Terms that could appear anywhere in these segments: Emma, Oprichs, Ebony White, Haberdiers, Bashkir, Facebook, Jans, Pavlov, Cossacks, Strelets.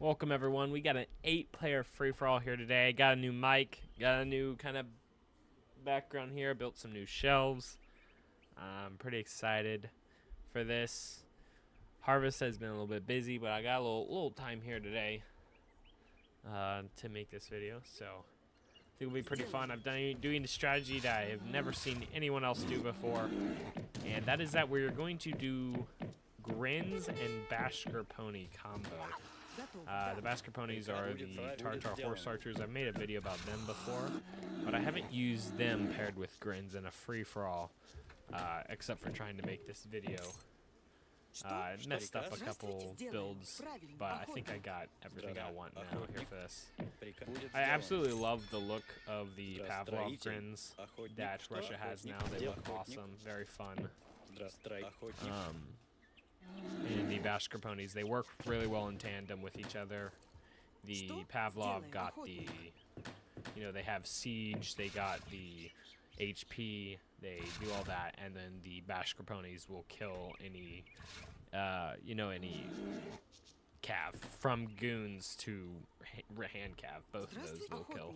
Welcome, everyone. We got an 8-player free-for-all here today. Got a new mic. Got a new kind of background here. Built some new shelves. I'm pretty excited for this. Harvest has been a little bit busy, but I got a little time here today to make this video. So I think it'll be pretty fun. I've done doing the strategy that I have never seen anyone else do before. And that is that we're going to do Grins and Bashkir Pony combo. The Bashkir ponies are the Tartar horse archers. I've made a video about them before, but I haven't used them paired with Grins in a free-for-all, except for trying to make this video. I messed up a couple builds, but I think I got everything I want now here for this. I absolutely love the look of the Pavlov Grins that Russia has now. They look awesome, very fun. And the Bashkir ponies, they work really well in tandem with each other. The Pavlov got the, you know, they have siege, they got the HP, they do all that, and then the Bashkir ponies will kill any, you know, any cav, from goons to hand cav, both of those will kill.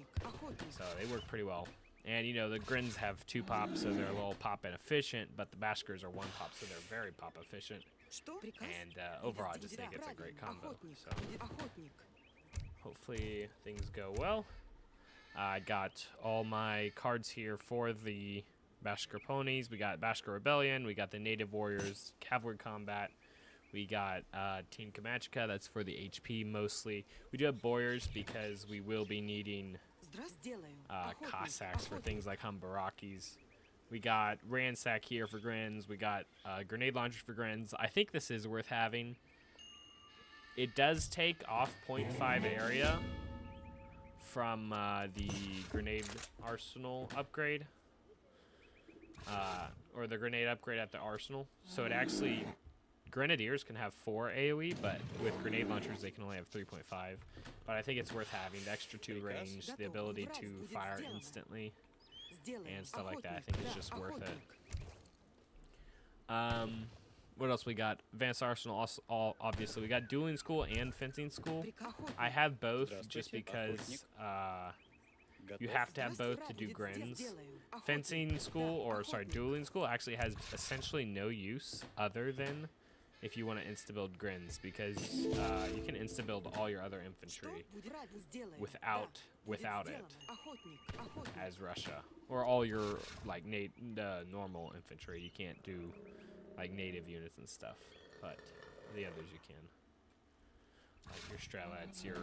So they work pretty well. And, you know, the Grins have 2 pops, so they're a little pop inefficient, but the Bashkirs are 1 pop, so they're very pop efficient. And overall, I just think it's a great combo. So hopefully things go well. I got all my cards here for the Bashkir ponies. We got Bashkir Rebellion. We got the Native Warriors, Cavalry Combat. We got Team Kamachka. That's for the HP mostly. We do have Boyars because we will be needing Cossacks for things like Humberakis. We got Ransack here for Grins. We got Grenade Launchers for Grins. I think this is worth having. It does take off 0.5 area from the Grenade Arsenal upgrade. Or the Grenade upgrade at the Arsenal. So it actually... Grenadiers can have 4 AoE, but with Grenade Launchers, they can only have 3.5. But I think it's worth having the extra 2 range, the ability to fire instantly, and stuff like that. I think it's just worth it. What else we got? Advanced Arsenal, also, obviously. We got Dueling School and Fencing School. I have both just because you have to have both to do Grins. Fencing School, or sorry, Dueling School actually has essentially no use other than if you want to insta-build Grins, because you can insta-build all your other infantry without it as Russia, or all your like normal infantry. You can't do like native units and stuff, but the others you can, like your Strelets, your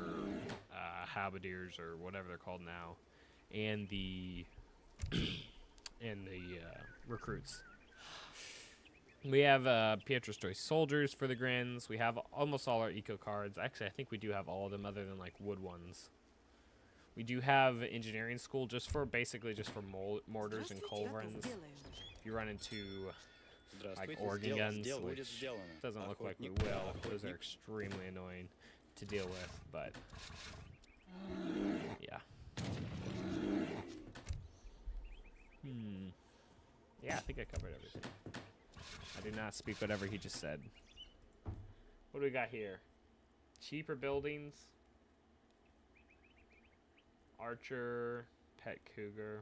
Haberdiers, or whatever they're called now, and the recruits. We have Pietro's Choice Soldiers for the Grins. We have almost all our eco cards. Actually, I think we do have all of them other than like wood ones. We do have Engineering School just for basically just for mortars and culverins. If you run into like organ guns, which doesn't look like we will. Those are extremely annoying to deal with, but yeah. Yeah, I think I covered everything. I did not speak whatever he just said. What do we got here? Cheaper buildings. Archer. Pet cougar.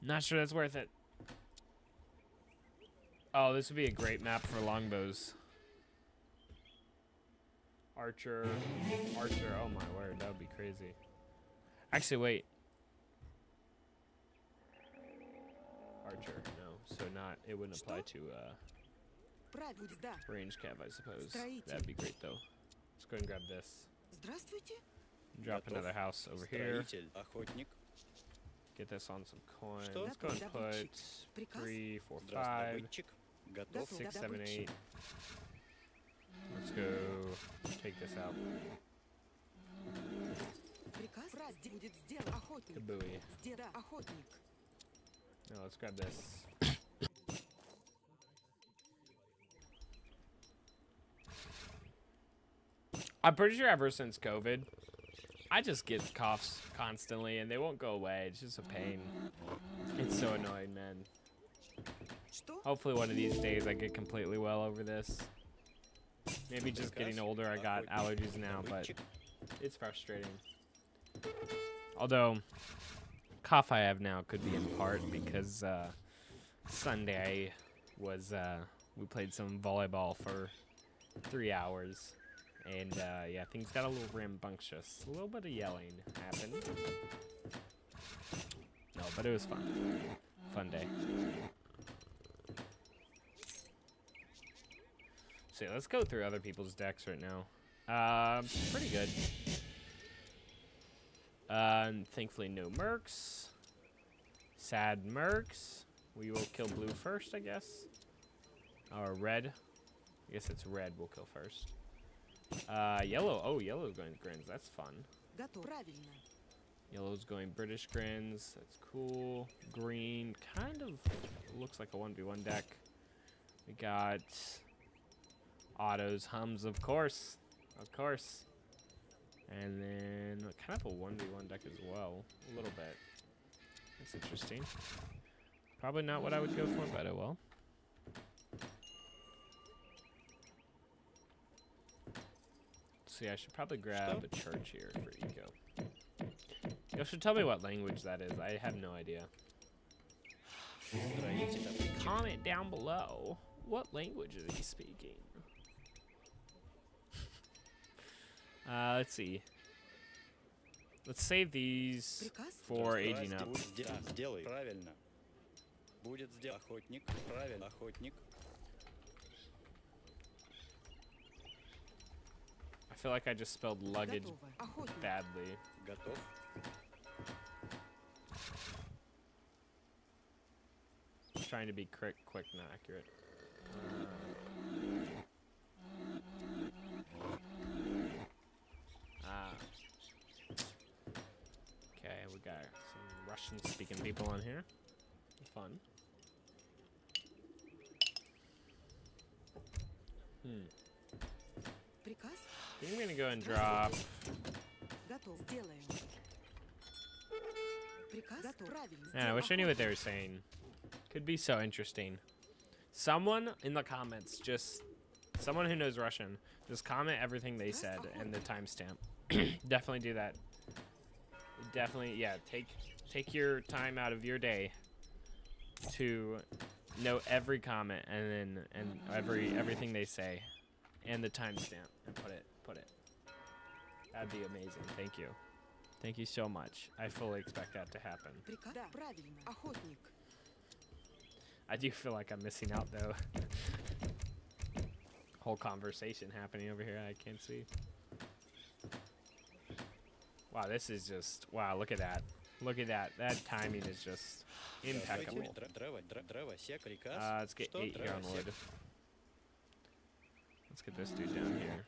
Not sure that's worth it. Oh, this would be a great map for longbows. Archer. Archer. Oh my word, that would be crazy. Actually, wait. Archer. No. So not, it wouldn't apply to range cav, I suppose. That'd be great, though. Let's go and grab this. Drop another house over here. Get this on some coins. Let's go and put 3, 4, 5, 6, 7, 8. Let's go take this out. The buoy. Now let's grab this. I'm pretty sure ever since COVID, I just get coughs constantly and they won't go away. It's just a pain. It's so annoying, man. Hopefully one of these days I get completely well over this. Maybe just getting older, I got allergies now, but it's frustrating. Although, cough I have now could be in part because Sunday was, we played some volleyball for 3 hours. And yeah, things got a little rambunctious. A little bit of yelling happened. No, but it was fun. Fun day. So yeah, let's go through other people's decks right now. Pretty good. Thankfully no mercs. Sad mercs. We will kill blue first, I guess. Or red. I guess it's red we'll kill first. Yellow. Oh, yellow's going grins. That's fun. Yellow's going British grins. That's cool. Green kind of looks like a 1v1 deck. We got autos, hums, of course. Of course. And then kind of a 1v1 deck as well. A little bit. That's interesting. Probably not what I would go for, but oh well. So yeah, I should probably grab a church here for eco. You should tell me what language that is. I have no idea. But I used to comment down below. What language is he speaking? Let's see. Let's save these for aging up. I feel like I just spelled luggage badly. I'm trying to be quick, not accurate. Okay, we got some Russian-speaking people on here. Fun. I think I'm gonna go and drop. Yeah, I wish I knew what they were saying. Could be so interesting. Someone in the comments, just someone who knows Russian, just comment everything they said and the timestamp. Definitely do that. Definitely, yeah. Take your time out of your day to know every comment and everything they say and the timestamp and put it. That'd be amazing. Thank you. Thank you so much. I fully expect that to happen. I do feel like I'm missing out though. Whole conversation happening over here. I can't see. Wow, this is just, wow, look at that. Look at that. That timing is just impeccable. Let's get 8 here on wood. Let's get this dude down here.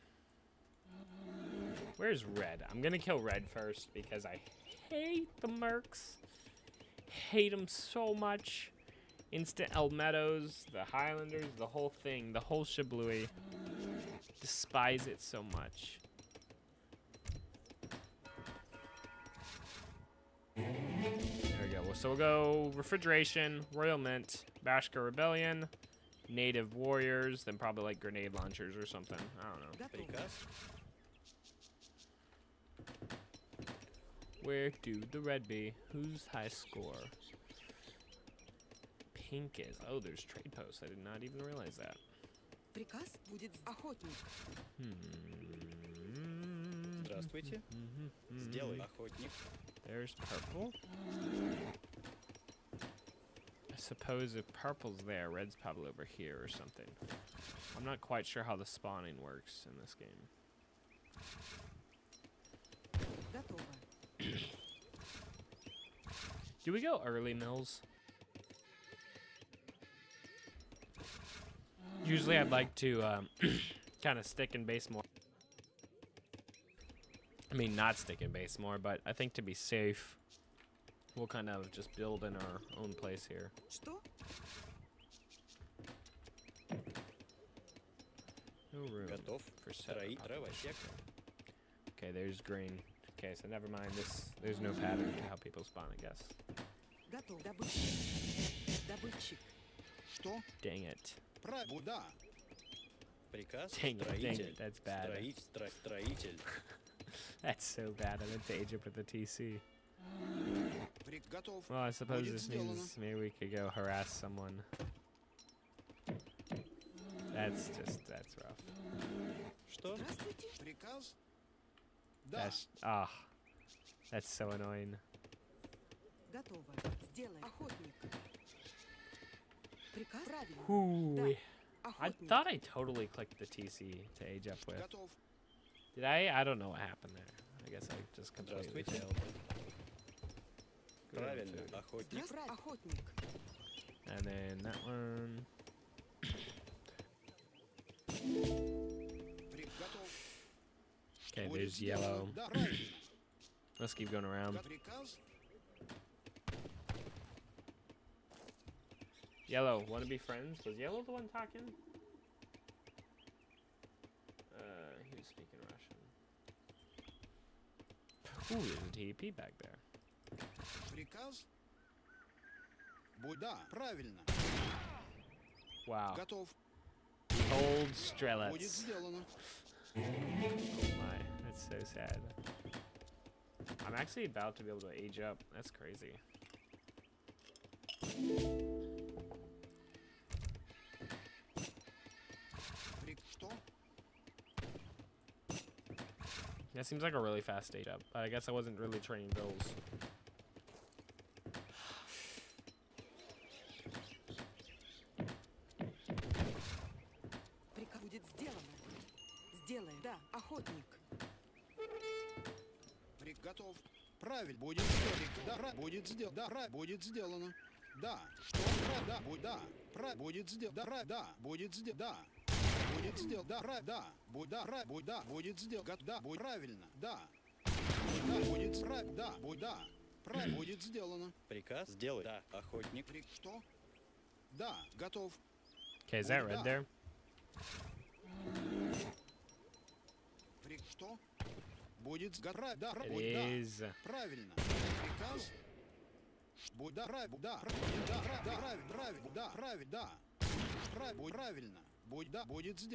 Where's red? I'm going to kill red first because I hate the mercs. Hate them so much. Instant Elmettos, the Highlanders, the whole thing, the whole shablooey. Despise it so much. There we go. So we'll go Refrigeration, Royal Mint, Bashkir Rebellion, Native Warriors, then probably like grenade launchers or something. I don't know. Where do the red be? Who's high score? Pink is. Oh, there's trade posts. I did not even realize that. There's purple. I suppose if purple's there, red's probably over here or something. I'm not quite sure how the spawning works in this game. Do we go early mills? Usually I'd like to kind of stick and base more. I mean, not stick and base more, but I think to be safe, we'll kind of just build in our own place here. No room for setup. Okay, there's green. Okay, so never mind. This there's no pattern to how people spawn, I guess. Dang it. Dang it, that's bad. That's so bad. I went to Egypt with the TC. Well, I suppose this means maybe we could go harass someone. That's just, that's rough. That's, ah, that's so annoying. Ooh, I thought I totally clicked the TC to age up with. Did I? I don't know what happened there. I guess I just completely failed. And then that one. Okay, there's yellow. Let's keep going around. Yellow, want to be friends? Was yellow the one talking? He was speaking Russian. Ooh, there's a TEP back there. Wow. Old Strelets. Oh my, that's so sad. I'm actually about to be able to age up. That's crazy. That seems like a really fast age up. I guess I wasn't really training those. Приказ сделай. Да, охотник. Что? Да, готов. Okay, is that red there? It is. Come back here. I'm about to get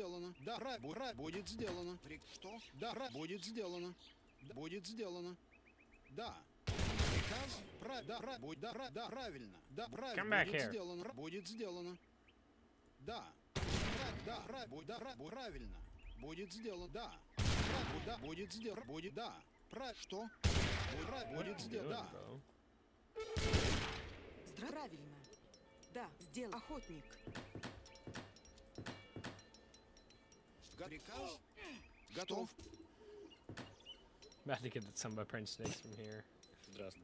some of my French snakes from here. That's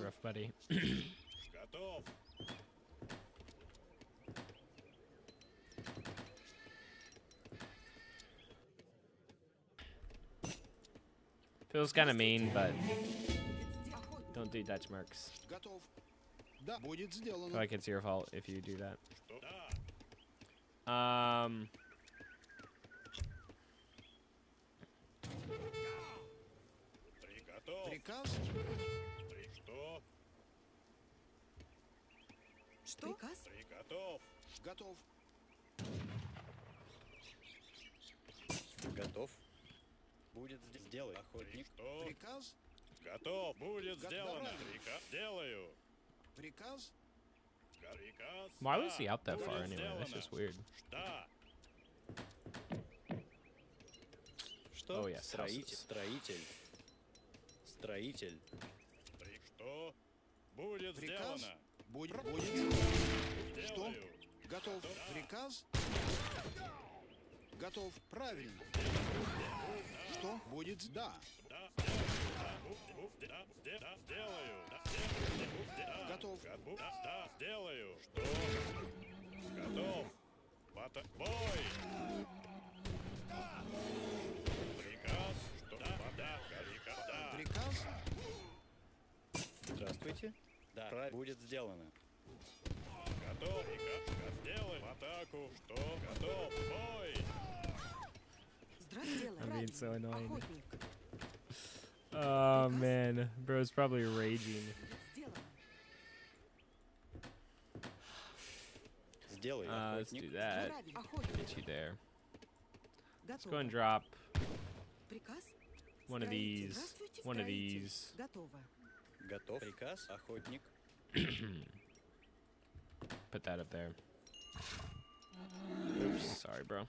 rough, buddy. Feels kind of mean, but don't do Dutch marks. Feel like it's your fault if you do that. Why was he out that far anyway? That's just weird. Oh yes, houses. Строитель. Что будет сделано? Будет. Что? Готов. Приказ. Готов. Правильно. Что будет? Да. Сделаю. Готов. Да, сделаю. Что? Готов. Бой. Приказ. Что? Приказ. Здравствуйте. Да, будет сделано. Готов. Сделаем атаку. Что? Готов. Бой. Здравствуйте. I'm being so annoying. Oh man, bro's probably raging. Let's do that. Get you there. Let's go and drop one of these. One of these. Put that up there. Oops, sorry, bro.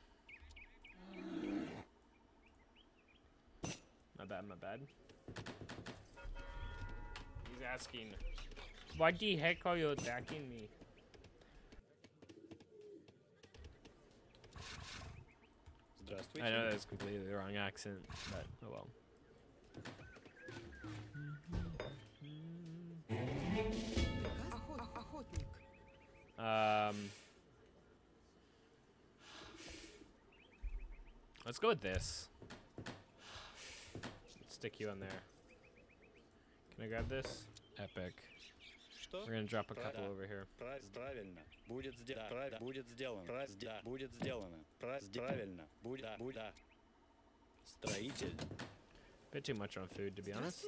My bad, my bad. He's asking, why the heck are you attacking me? I know that's completely the wrong accent, but oh well. Let's go with this. Let's stick you in there. Can I grab this? Epic. We're gonna drop a couple over here. Bit too much on food, to be honest.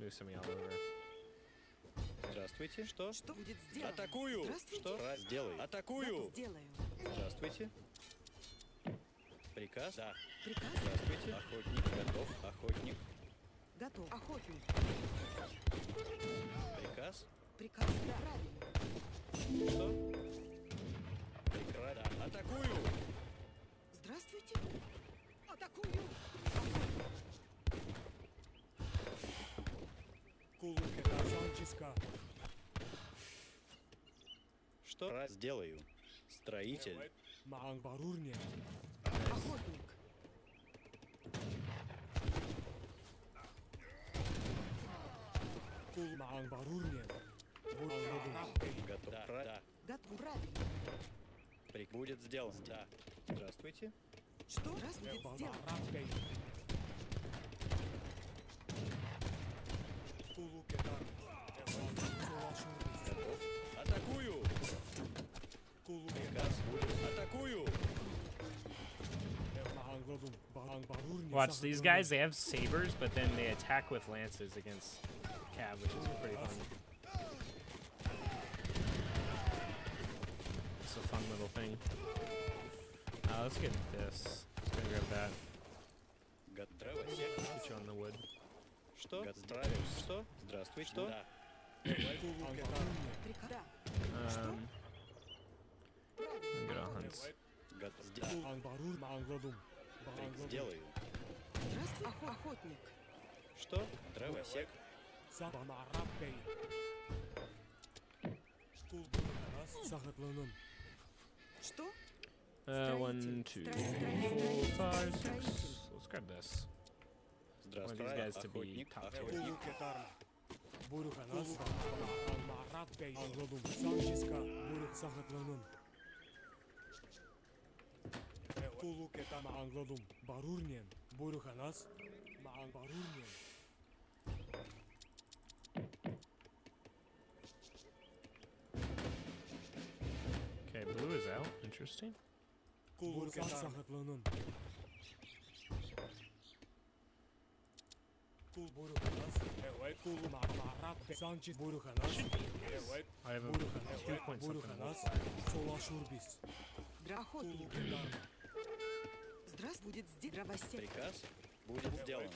Move some of y'all over. Здравствуйте. Что? Что будет сделано? Атакую. Что? Сделаю. Атакую. Здравствуйте. Приказ. Да. Приказ. Здравствуйте. Охотник готов. Охотник. Готов. Охотник. Приказ. Приказ. Да. Что? Приказ. Да. Атакую. Здравствуйте. Атакую. Что раз сделаю? Строитель. Охотник. Готов. Да. Готов. Будет сделано. Да. Здравствуйте. Что раз будет сделано? Атакую! Watch these guys, they have sabers, but then they attack with lances against Cav, which is pretty fun. It's a fun little thing. Let's get this. Let's go grab that. Put you on the wood. Что? Что? Здравствуй, что? Сделаю. Здравствуй, охотник. Что? Дровосек. Что? 1, 2, 4, 5, 6. Let's grab this. One of these guys to be top tier. Okay, blue is out. Interesting. I have a 2 point something on that side. Приказ будет сделан.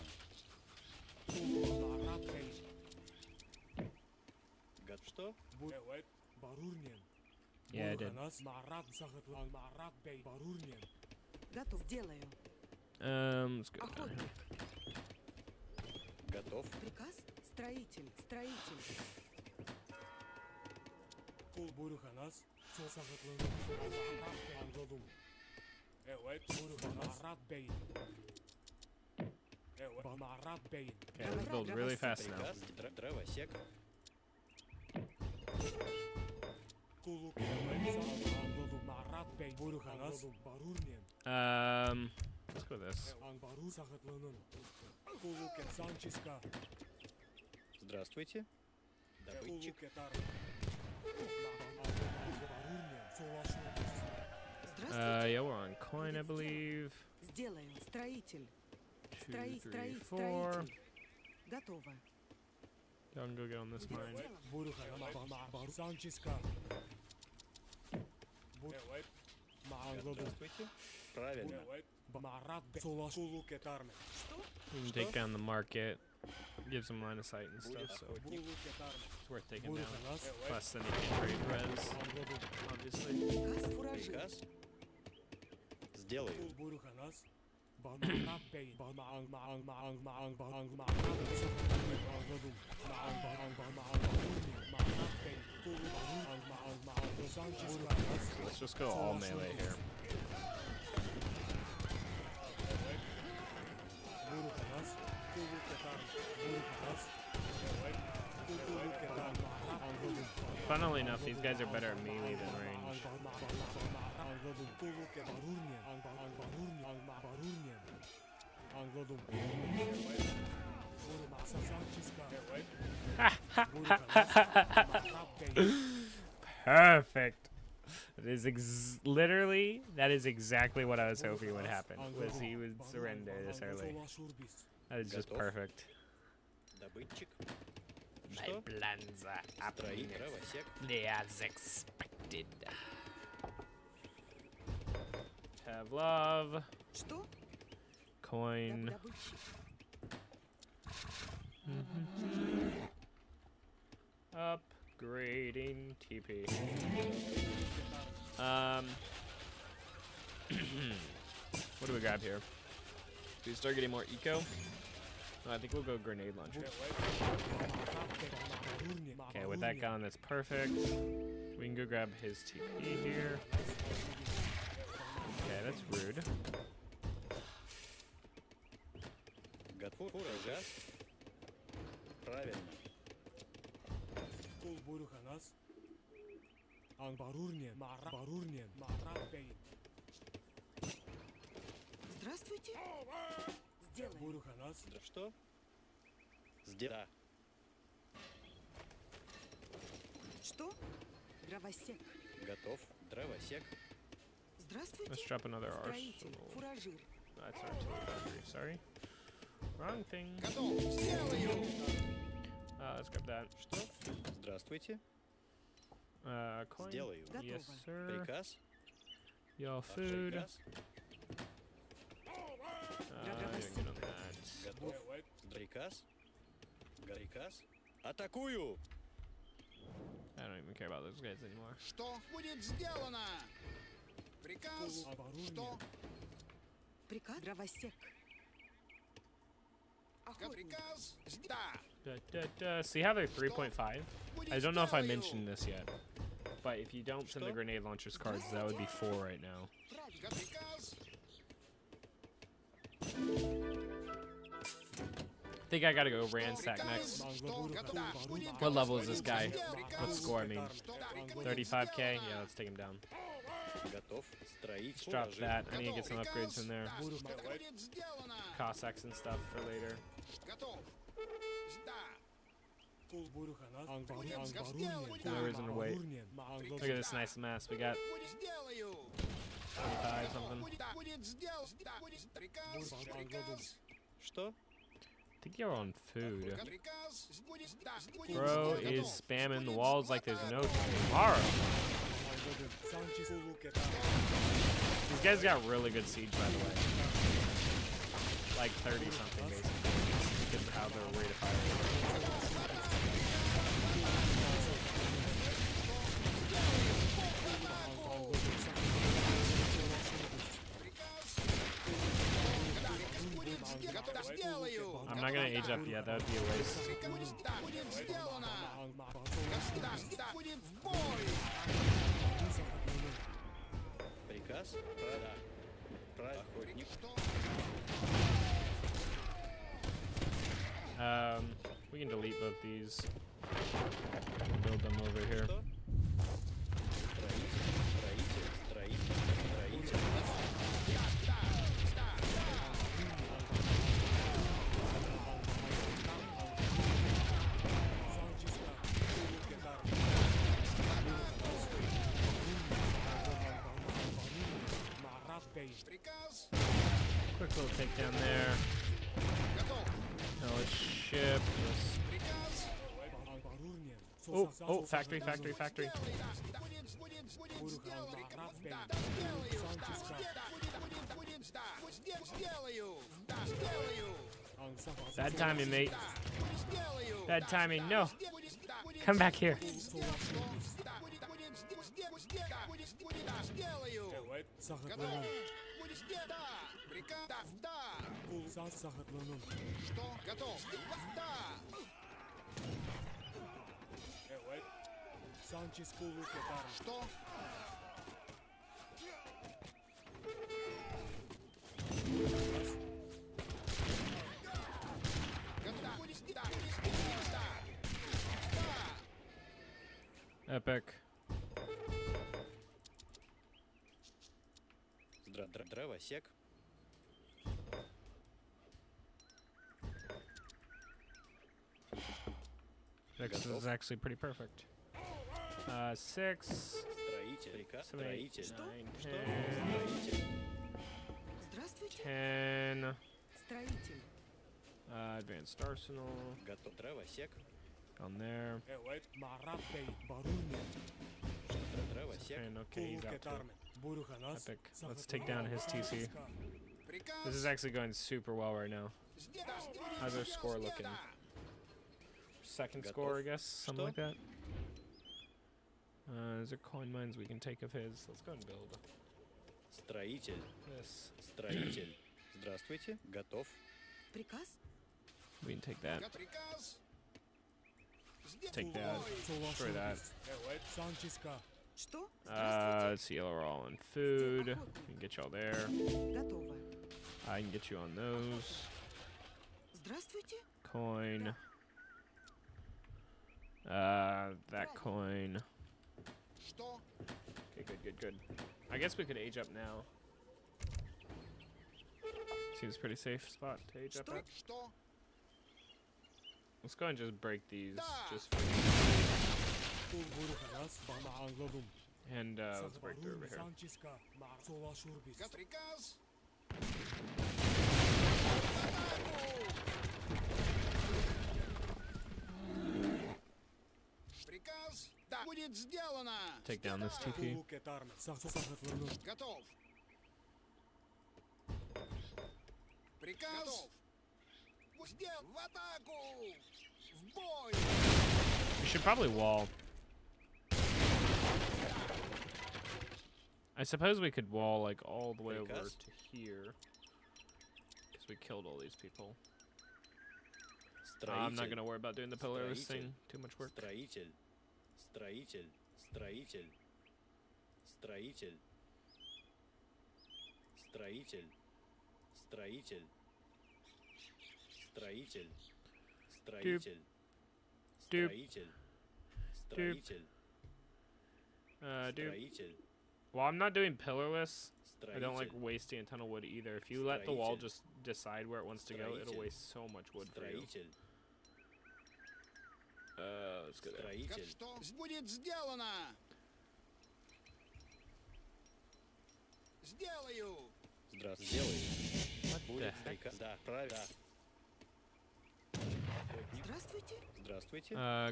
Что? Yeah, I did. Let's go down here. Готов. Приказ. Строитель. Строитель. Okay, let's build really fast now. Let's go with this. Здравствуйте. Добытчик. Yeah, we're on coin, I believe. Сделаем. Строитель. 2, 3, 4. Y'all can go get on this mine. You can take down the market. Gives them line of sight and stuff, so it's worth taking down. Plus, then they can trade res, obviously. Let's just go all melee here. Funnily enough, these guys are better at melee than range. Perfect. It is literally, that is exactly what I was hoping would happen, was he would surrender this early. That is just perfect. My plans are happening. They are as expected. Pavlov. Coin. Upgrading TP. What do we grab here? Do we start getting more eco? No, I think we'll go grenade launcher. Okay, with that gun, that's perfect. We can go grab his TP here. Okay, that's rude. Здравствуйте. Что? Сделай. Что? Дровосек. Готов. Дровосек. Здравствуйте. Let's drop another arse. Фуражир. That's artillery. Sorry. Wrong thing. Готов. Сделаю. Let's grab that. Что? Здравствуйте. Coin. Сделаю. Yes, sir. Приказ. Y'all food. Приказ. Готов. Приказ. Приказ. Атакую. I don't even care about those guys anymore. Что будет сделано? Приказ. Что? Приказ. Дровосек. Приказ. Да. See how they're 3.5? I don't know if I mentioned this yet, but if you don't send the grenade launchers cards, that would be 4 right now. I think I gotta go ransack next. What level is this guy? What score, I mean? 35k? Yeah, let's take him down. Let's drop that. I need to get some upgrades in there. Cossacks and stuff for later. No reason to wait. Look at this nice mess we got. 25 something. I think you're on food. Bro is spamming the walls like there's no tomorrow. These guys got really good siege, by the way. Like 30-something, basically, because of how their rate of fire is. I'm not gonna age up yet, that would be a waste. We can delete both these and build them over here. Quick little takedown there. Now let's ship this. Oh, oh, factory, factory, factory. Bad timing, mate. Bad timing, no. Come back here. Epic. Дровосек. This is actually pretty perfect. 6. Seven, eight, 9, 10. Advanced arsenal. On there. Okay, he's out too. Epic. Let's take down his TC. This is actually going super well right now. How's our score looking? Second score, I guess, something like that. Those are coin mines we can take of his. Let's go and build. Строитель. Yes. Строитель. Здравствуйте. Готов. Приказ. We can take that. Take that. Destroy that. Let's see, y'all are all in food. We can get y'all there. I can get you on those. Coin. That coin. Okay, good, good, good. I guess we could age up now. Seems pretty safe spot to age up at. Let's go and just break these, just for and let's break through over here. Take down this TP. We should probably wall. I suppose we could wall like all the way over to here, because we killed all these people. I'm not gonna worry about doing the pillar this thing. Too much work. Строитель, строитель, строитель, строитель, строитель, строитель, строитель, строитель, строитель, строитель. Well, I'm not doing pillarless. I don't like wasting a ton of wood either. If you let the wall just decide where it wants to go, it'll waste so much wood for you. Let's go there. What the heck?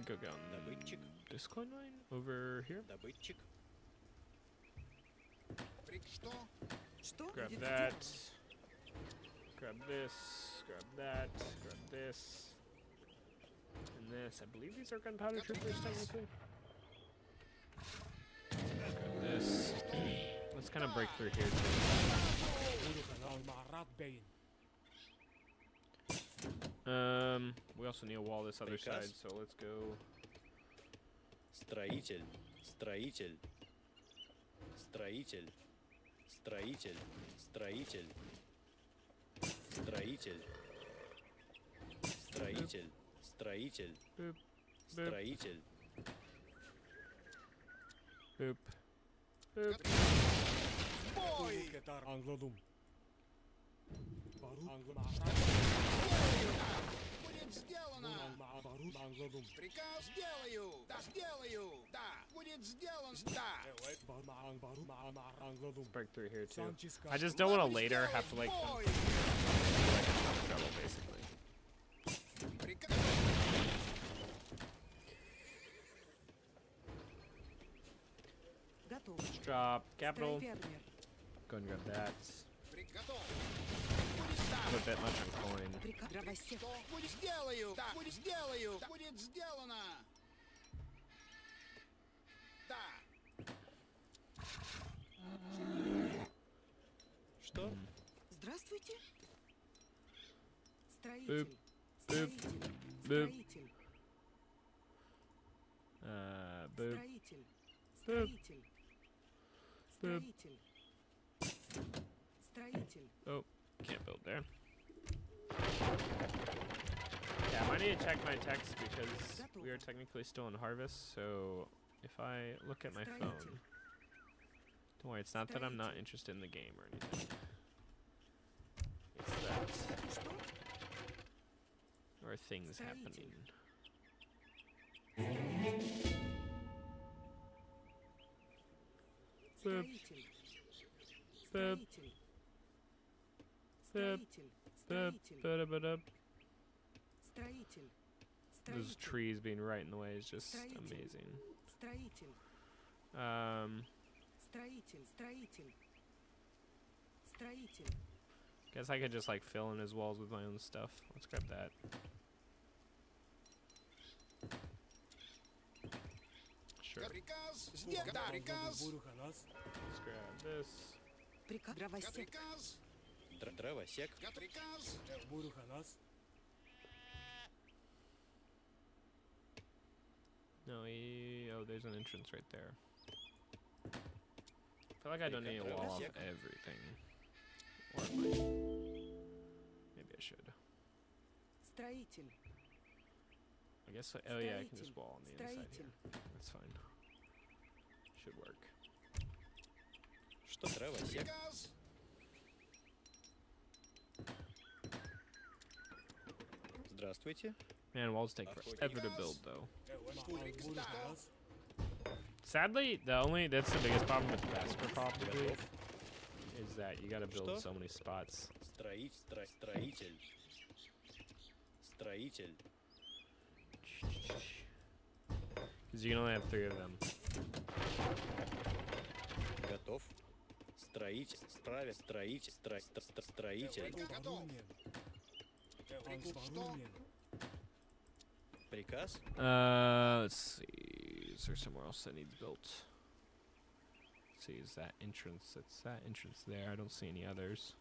Go go on this coin line over here. Grab that. Grab this. Grab that. Grab this. And this. I believe these are gunpowder troopers technically. Grab this. Let's kind of break through here too. We also need a wall this other side, so let's go. Строитель. Строитель. Строитель. Строитель, строитель, строитель, строитель, строитель, строитель. Приказ сделаю! Да, сделаю! Да! Будет сделан! Да! Let's break through here too. I just don't want to later have to like... basically. drop capital. Go and grab that. A little bit much on coin. Что? Здравствуйте. Boop. Boop. Boop. Boop. Boop. Boop. Oh, can't build there. Yeah, I might need to check my text because we are technically still in harvest, so if I look at my phone. Don't worry, it's not that I'm not interested in the game or anything. It's that there are things happening. Boop. Boop. Boop. Boop. Boop. Boop. Those trees being right in the way is just amazing. Guess I could just like fill in his walls with my own stuff. Let's grab that. Sure. Let's grab this. No, oh, there's an entrance right there. I feel like I don't need a wall off everything. Or maybe I should. I guess, oh yeah, I can just wall on the inside here. That's fine. Should work. Man, walls take forever to build, though. Sadly, that's the biggest problem with Bashkir probably, is that you gotta build so many spots. Because you can only have 3 of them. Let's see. Is there somewhere else that needs built? Let's see, is that entrance? That's that entrance there. I don't see any others.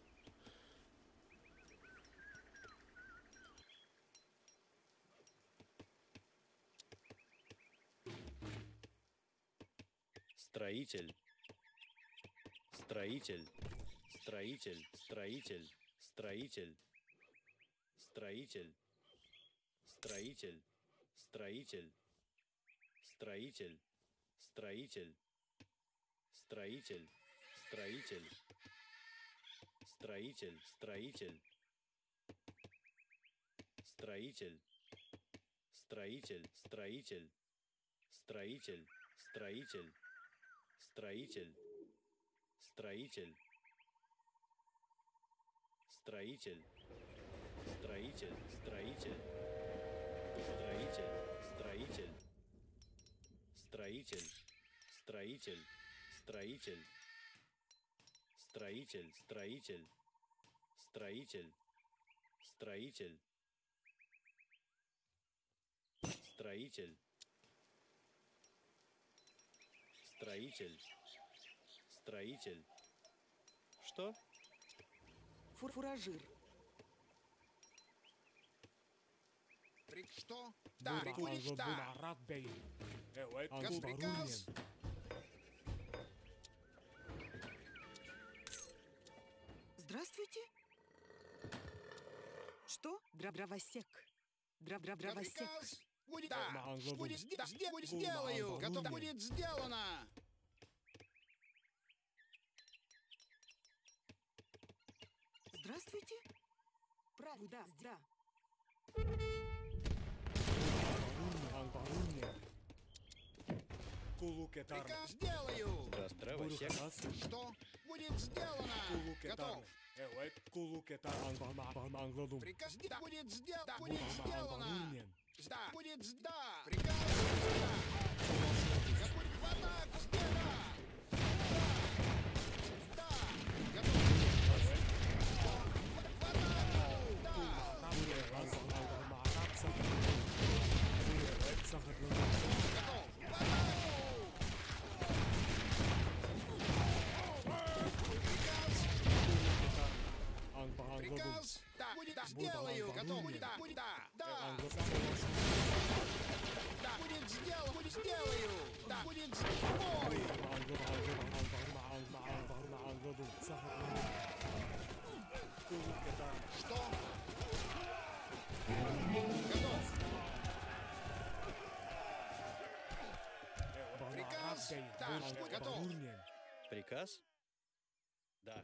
Что? Фуражир. Что? Да, приказ. Здравствуйте. Что? Дробровосек. Дробровосек. Да, будет сделаю. Готов будет сделано. Здравствуйте. Правда, да. Приказ сделаю. Что будет сделано? Готов. Приказ будет сделано. Да, будет да. Приказ. Готов. В атаку. Приказ? Да, что готов. Приказ? Да. Приказ? Да,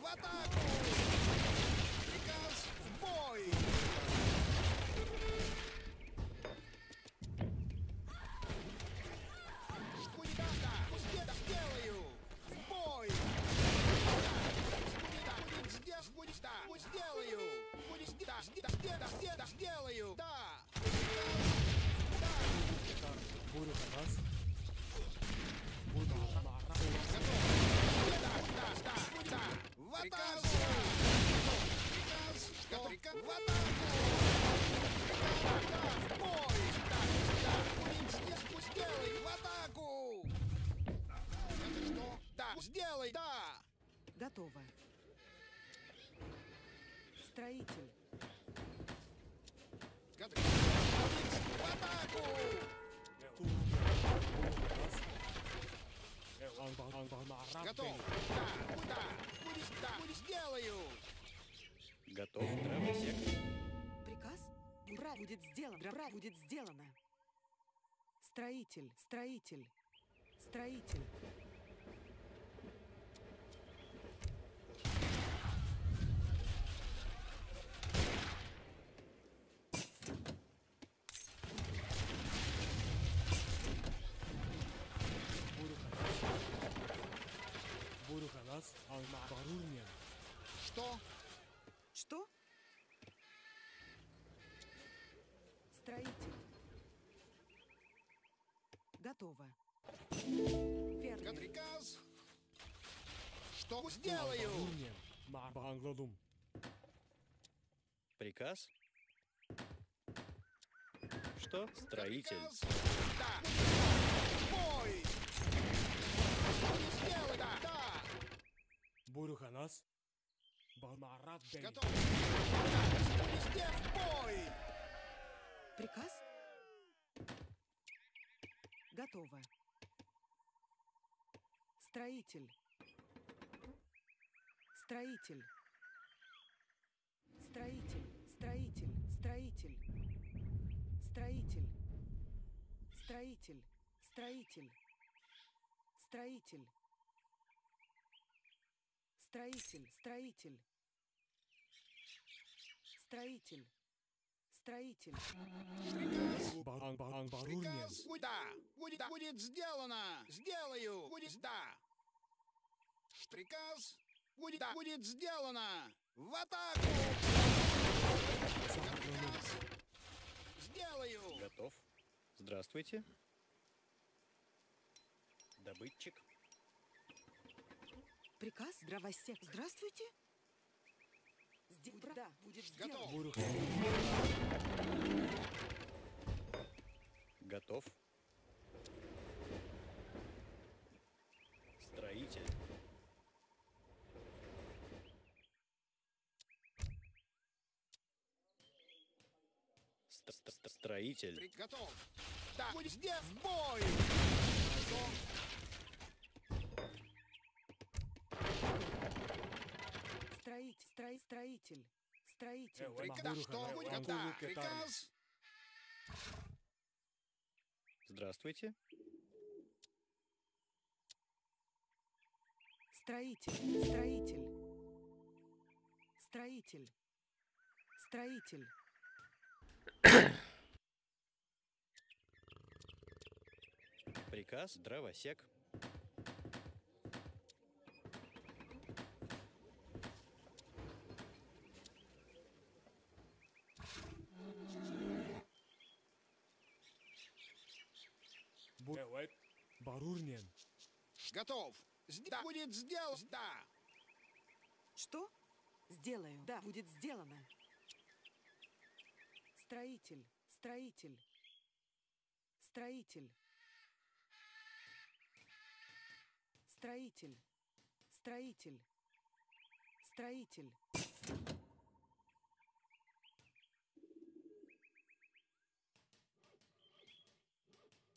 В атаку! Приказ! В бой! Будет сделаю! В бой! Будет сделаю! Будет сделаю! Да! Буду на вас. Буду на вас. В атаку! Приказ! Приказ! В атаку! Бой! Сделай! В атаку! Это что? Да! Сделай! Да! Готово. Строитель. В атаку! Готов! Да! Да! Сделаю! Готов! Приказ? Бра будет сделано! Бра будет сделано! Строитель! Строитель! Строитель! Что? Что? Строитель. Готово. Верно. Приказ. Что сделаю? Приказ. Что? Строитель. Да. Бой. Сделай, да. Да. Буруханас. Балмарат. Готов. Бой. Приказ? Готово. Строитель. Строитель. Строитель. Строитель. Строитель. Строитель. Строитель. Строитель. Строитель. Строитель, строитель, строитель, строитель. Приказ, куда? Будет сделано, сделаю, будет да. Приказ, куда? Будет сделано, в атаку. Приказ, сделаю. Готов. Здравствуйте. Добытчик. Приказ, дровосек. Здравствуйте. Да, будешь готов. Готов. Строитель. Строитель. Готов. Да, будешь где в бой. Готов. Строитель. Строитель. Приказ. Что? Да. Приказ. Здравствуйте. Строитель. Строитель. Строитель. Строитель. Приказ. Дровосек. Барурнин. Готов. Да, будет сделано. Да. Что? Сделаю. Да, будет сделано. Строитель. Строитель. Строитель. Строитель. Строитель. Строитель.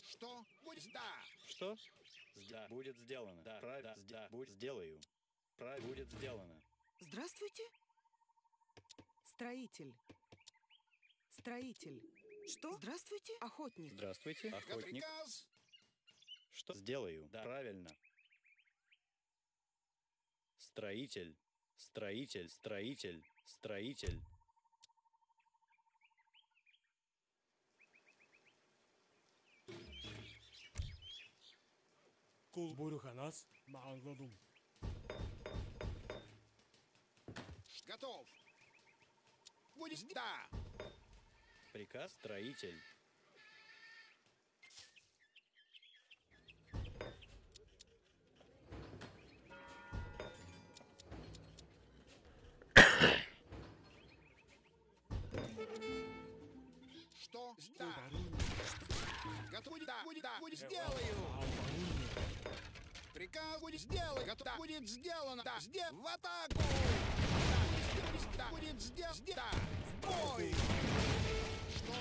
Что? Будет да. Что? Да. Будет сделано. Да. Правильно. Да. Будет сделаю. Правильно. Будет сделано. Здравствуйте. Строитель. Строитель. Что? Здравствуйте, охотник. Здравствуйте, охотник. Приказ. Что? Сделаю. Да. Правильно. Строитель. Строитель. Строитель. Строитель. Бурюханас на Англоду. Готов. Будет да. Приказ строитель. Что? Да. Готов да. Будет да. Будет сделаю. Приказ будет сделано, да, будет сделано, да, в атаку! Да, будет сделано, да, в бой! Что?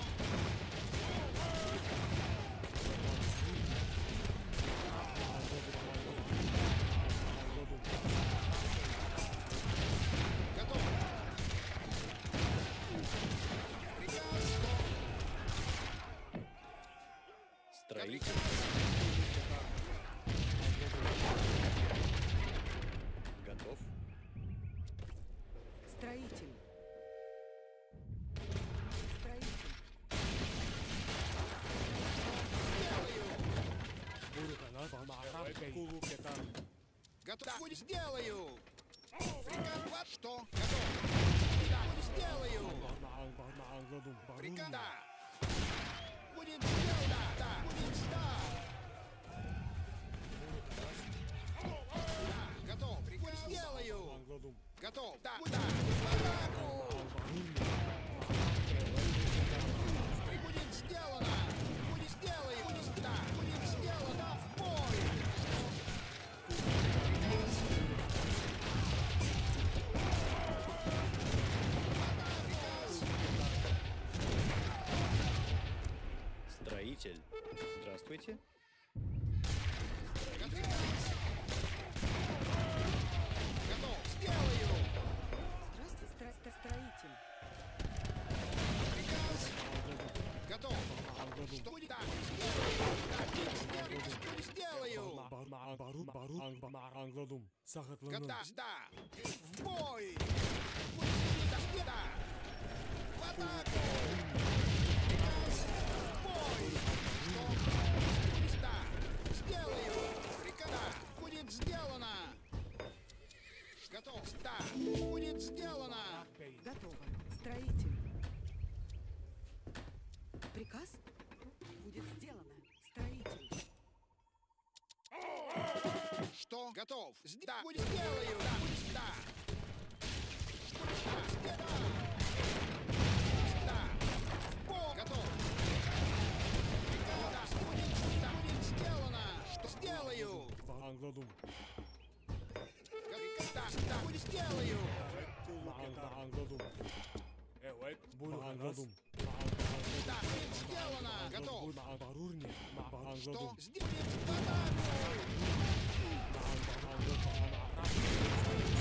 Готов! Приказ! Строитель! Строитель. Строитель. Готов. Будет сделаю. Приказ. Что? Готов. Сделаю. Приказ. Да. Будет сделано. Да. Будет да. Готов. Приказ. Сделаю. Готов. Да. Куда? Будет сделано. Будет сделано. Будет да. Будет сделано. В бой. Строитель. Здравствуйте. Строитель. Приказ. Готов. Что будет? Да, сделаю. Когда? Да. В бой. В атаку. Приказ. В бой. Что? Да. Сделаю. Приказ. Будет сделано. Готов. Да. Будет сделано. Готово. Строитель. Приказ. Будет сделано. Строитель. Что? Готов. Да. Будет сделаю. Да. Да. Да. Да. Готов. Да. Будет сделано. Что сделаю? Да, будет сделаю. Да, будет сделано. Готов. Что? Сделать в атаку. Готов. В бой.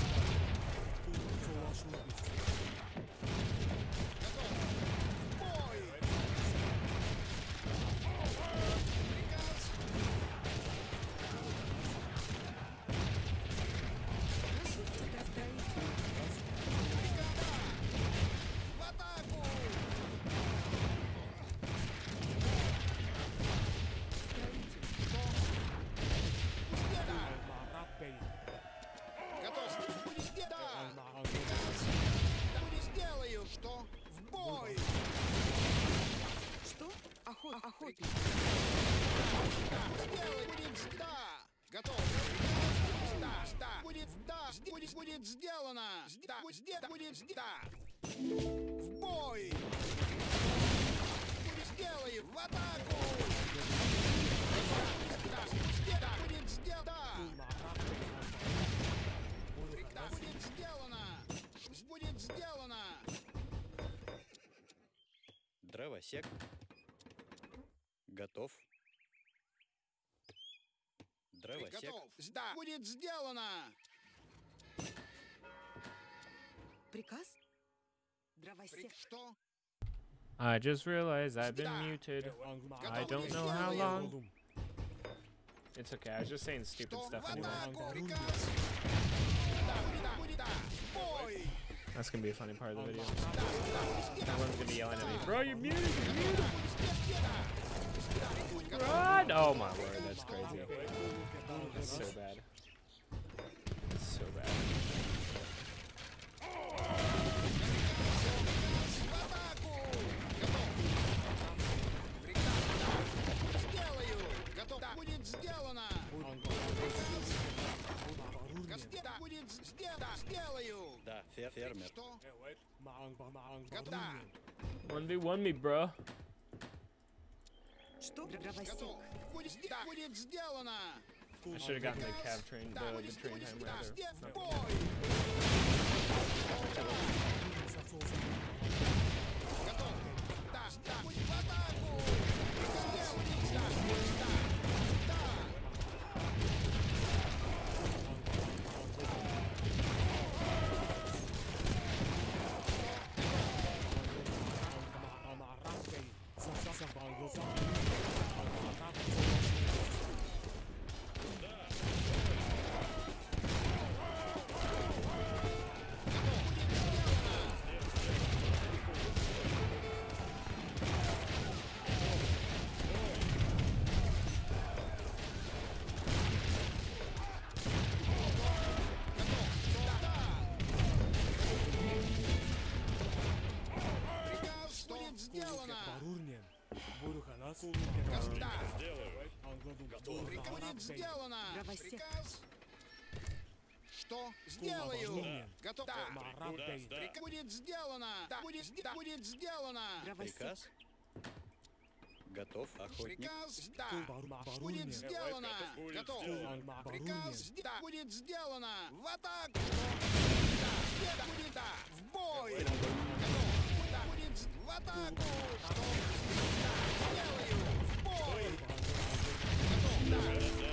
Приказ. Что? В бой! Что? Охотник. Будет сделано! Будет сделано! В бой! Сделай в атаку! Будет сделано! Будет сделано! Будет сделано! Дровосек. Готов. Дровосек. Готов. Да. Будет сделано! I just realized I've been muted. I don't know how long. It's okay, I was just saying stupid stuff anyway. That's gonna be a funny part of the video. Everyone's gonna be yelling at me, bro, you're muted, you're muted! Run! Oh my word, that's crazy. That's so bad. That's so bad.1v1 me, bro. I should have gotten the cab train, the train time rather. Будет сделано! Приказ! Что? Сделаю! Готов! Да! Будет сделано! Да! Будет сделано! Приказ! Готов! Охотник! Приказ! Да! Будет сделано! Готов! Приказ! Да! Будет сделано! В атаку! Да! Будет! Да! В бой! Готов! Да! Будет! В атаку! Что? Сделаю! В бой!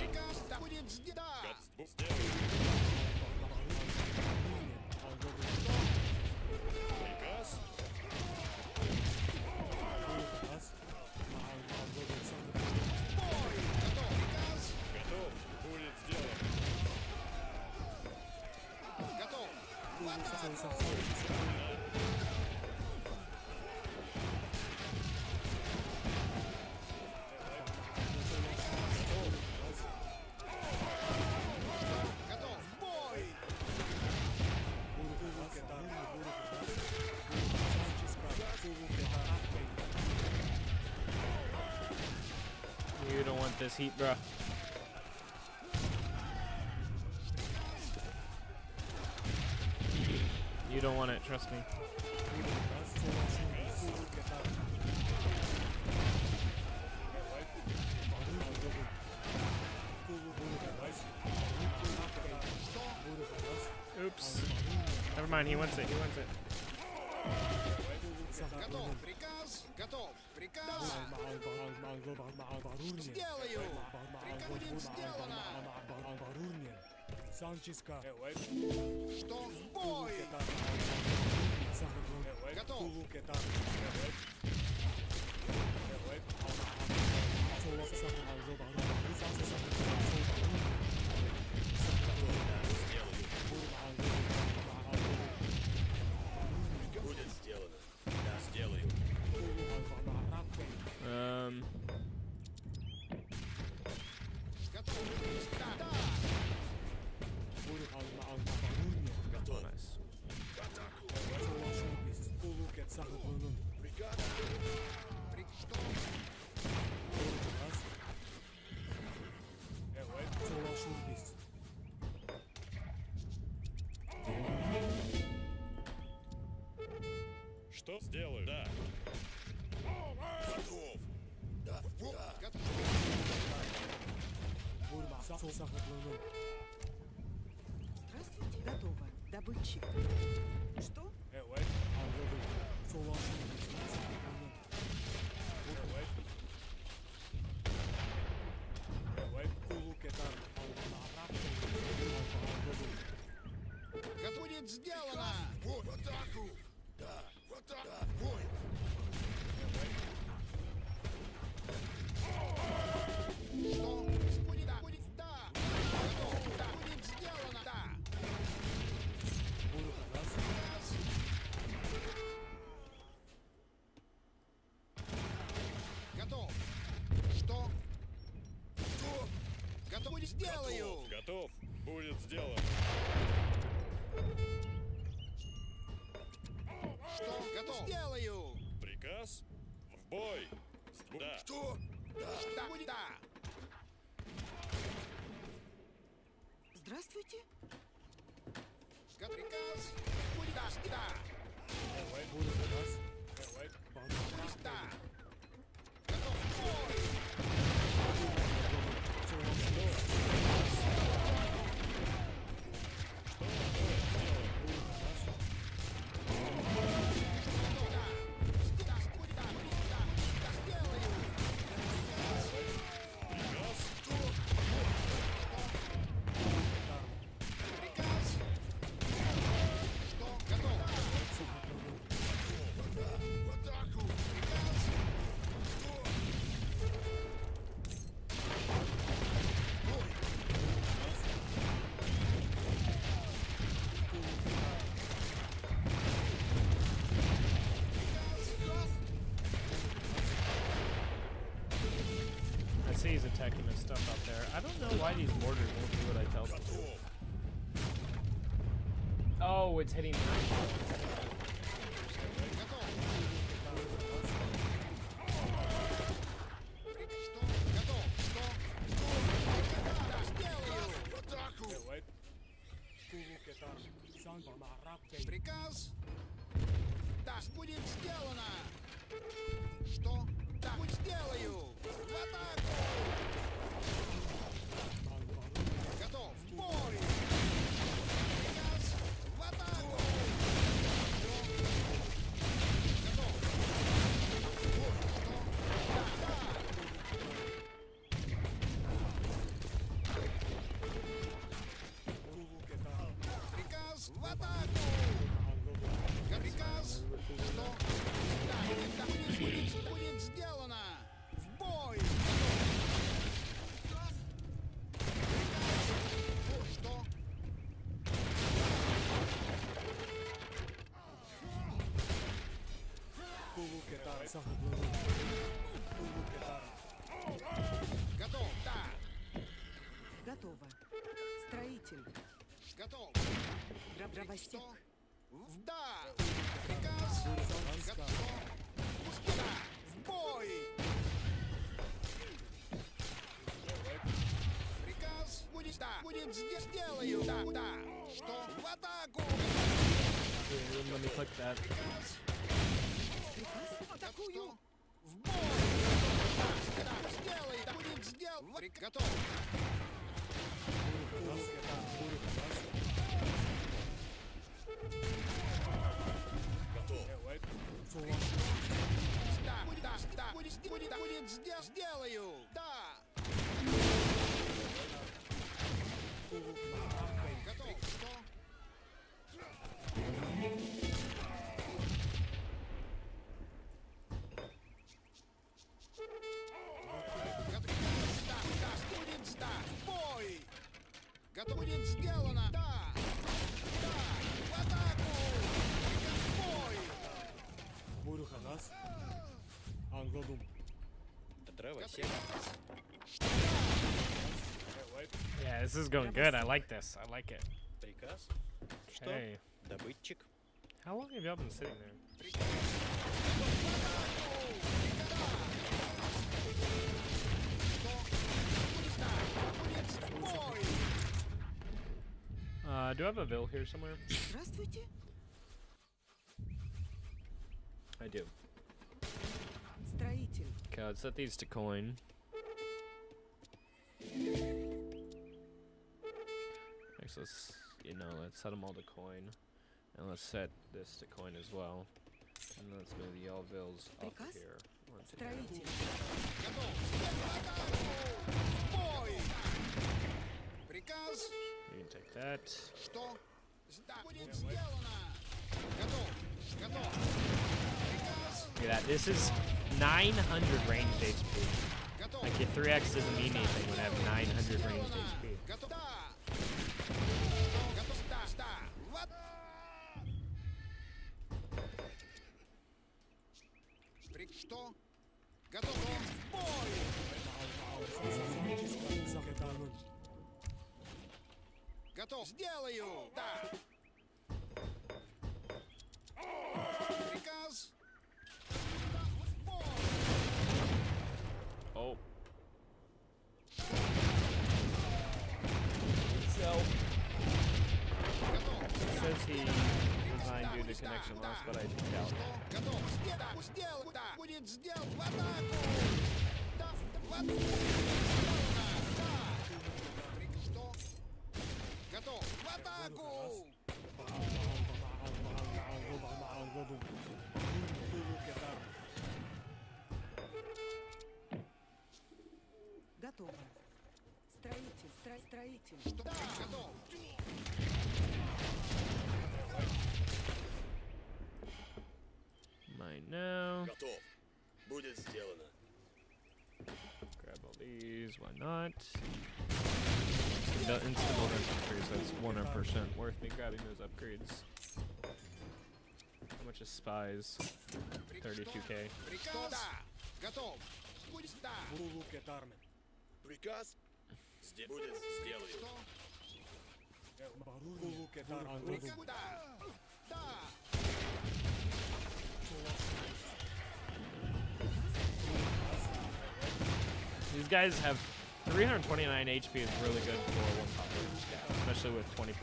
You don't want this heat, bro. You don't want it, trust me. Oops. Never mind, he wants it, he wants it. Готов, приказ, готов, приказ. Сделаю. Приказ сделано. Санческа. Что в бой? Готов. Nice. Что сделаю? Да. Готов. Да. Готов. Здравствуйте. Готово. Добытчик. Что? Как будет сделано? Вот атаку! Да, вот так! Бой! Что? Будет, будет, да! Да, будет сделано! Да! Готов! Что? Что? Готов! Будет сделаю! Готов! Будет сделано! Что? Готов! Сделаю! Приказ в бой! Да. Что? Да. Что будет? Да! Здравствуйте! Приказ! Будет! Да! Да! Будет у нас! Будет! Да! Готов! Что? Что? He's attacking his stuff up there. I don't know why these mortars won't do what I tell them to. Oh, it's hitting me. Приказ. Да, будет сделано. Что? Да, будь сделаю. В атаку. Готов. В бой. Приказ. В атаку. Готов. Что? Да, да. Приказ. В атаку. Приказ, что да, будет сделано. В бой. Приказ, что? Готов, да. Готово. Строитель. Готов. Дробовосек. Да! Приказ! Готов! Пускай! В бой! Приказ! Будет! Да! Будет! Сделаю! Да! Да! Что? В атаку! Приказ! Приказ! Атакую! В бой! Да! Сделай! Да! Будет! Сделай! Готов! Готов. Да, будет, да, да, будет, будет, будет, сделаю. Да. Готов. Что? Готов. Да, да, будет, да. Бой. Готов. Будет сделано. Да. Бурюханас. Англодум. Yeah, this is going good. I like this. I like it. Hey. How long have y'all been sitting there? Do I have a bill here somewhere? I do. Okay, let's set these to coin. Next, let's, you know, let's set them all to coin. And let's set this to coin as well. And let's move the yellow bills up here. One, two, three. You can take that. Look at that. This is 900 ranged HP. Like your 3x doesn't mean anything when I have 900 ranged HP. Готов, сделаю. Да. Приказ. Oh. So it says he designed due to connection loss, but I doubt that. Готов, сделаю. Да. Будет сделан в атаку. Да, в атаку. Готов! В атаку! Готово. Строитель, строитель. Что? Да! Готов! Готов. Будет сделано. Grab all these, why not? The instable upgrades, that's 100% worth me grabbing those upgrades. How much is spies? 32k. These guys have 329 HP is really good for one popper, especially with 20% attack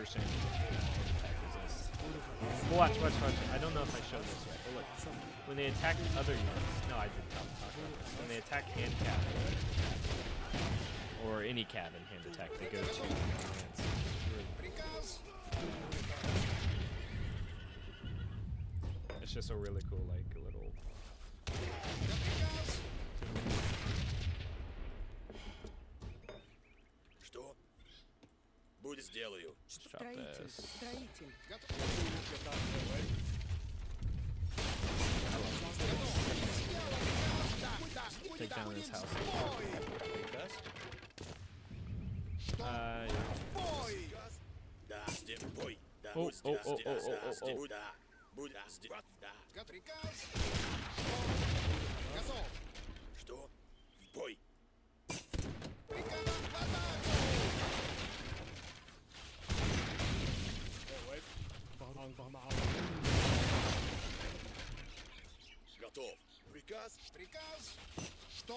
resist. Well, watch, watch, watch. I don't know if I showed this right, but look. When they attack other units, no, I didn't talk about this. When they attack hand cabin, or any cabin hand attack, they go to hands. It's just a really cool, like, little... Будет сделаю. Строитель, строитель. Готов. Take down this house. Готов. Приказ. Приказ. Что?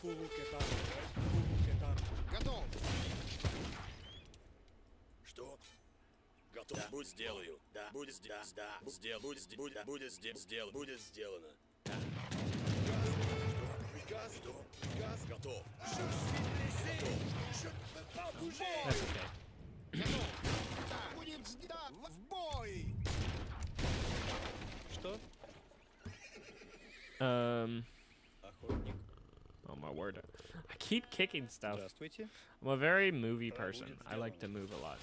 Кулукетар. Кулукетар. Готов. Что? Готов. Да. Будь сделаю. Да. Будь сделано. Да. Будь сделано. Будет сделано. Будет сделано. Приказ. Что? Приказ. Готов. Готов. Oh my word. I keep kicking stuff. I'm a very movie person. I like to move a lot.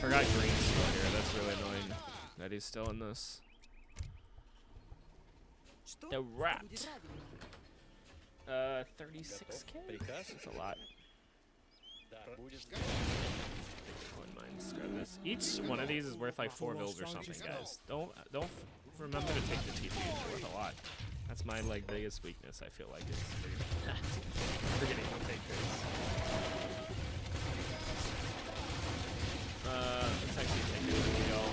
Forgot Green's still here, that's really annoying that he's still in this. The rat. 36k? That's a lot. One mines, grab this. Each one of these is worth like 4 builds or something, guys. Don't remember to take the TP, it's worth a lot. That's my like biggest weakness, I feel like, is forgetting to take this. Let's actually take it to the wheel.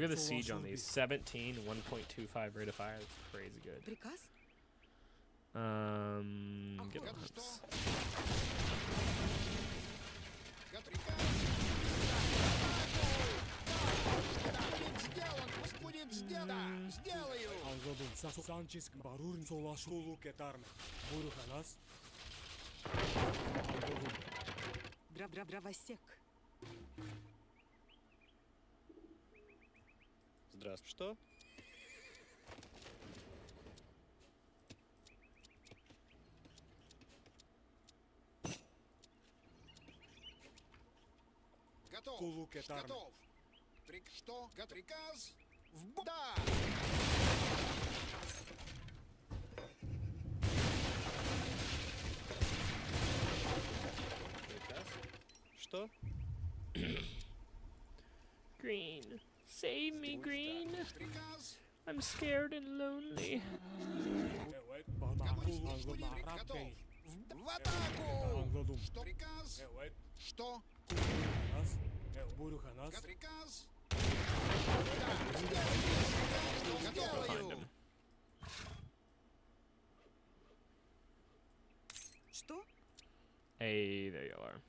Look at the siege on these. 17, 1.25 rate of fire. That's crazy good. Get the pumps. Здравствуй. Что? Готов. Готов. Что? Приказ? В бой! Да! Приказ? Что? Green. Save me, Green. I'm scared and lonely. Hey, there you are.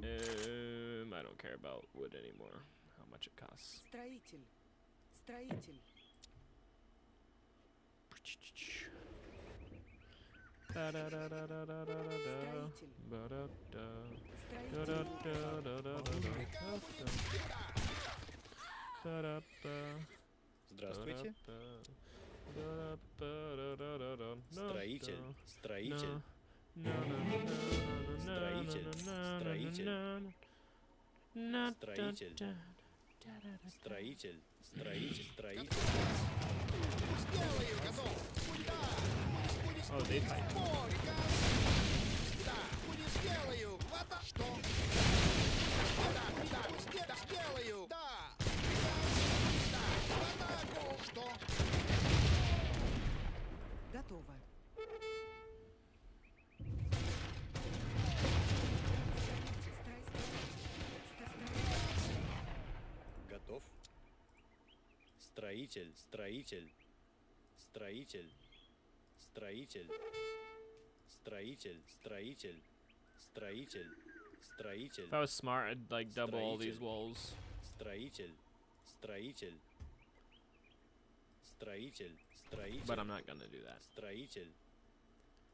I don't care about wood anymore. How much it costs. Строитель. Строитель. Здравствуйте. Строитель. Строитель. Строитель. Строитель. Строитель. Строитель. Строитель. Строитель. Oh, they fight. Готово. Готов. Строитель, строитель, строитель, строитель, строитель, строитель, строитель, строитель. If I was smart, I'd like double all these walls. Строитель, строитель, строитель, строитель. But I'm not gonna do that. Строитель,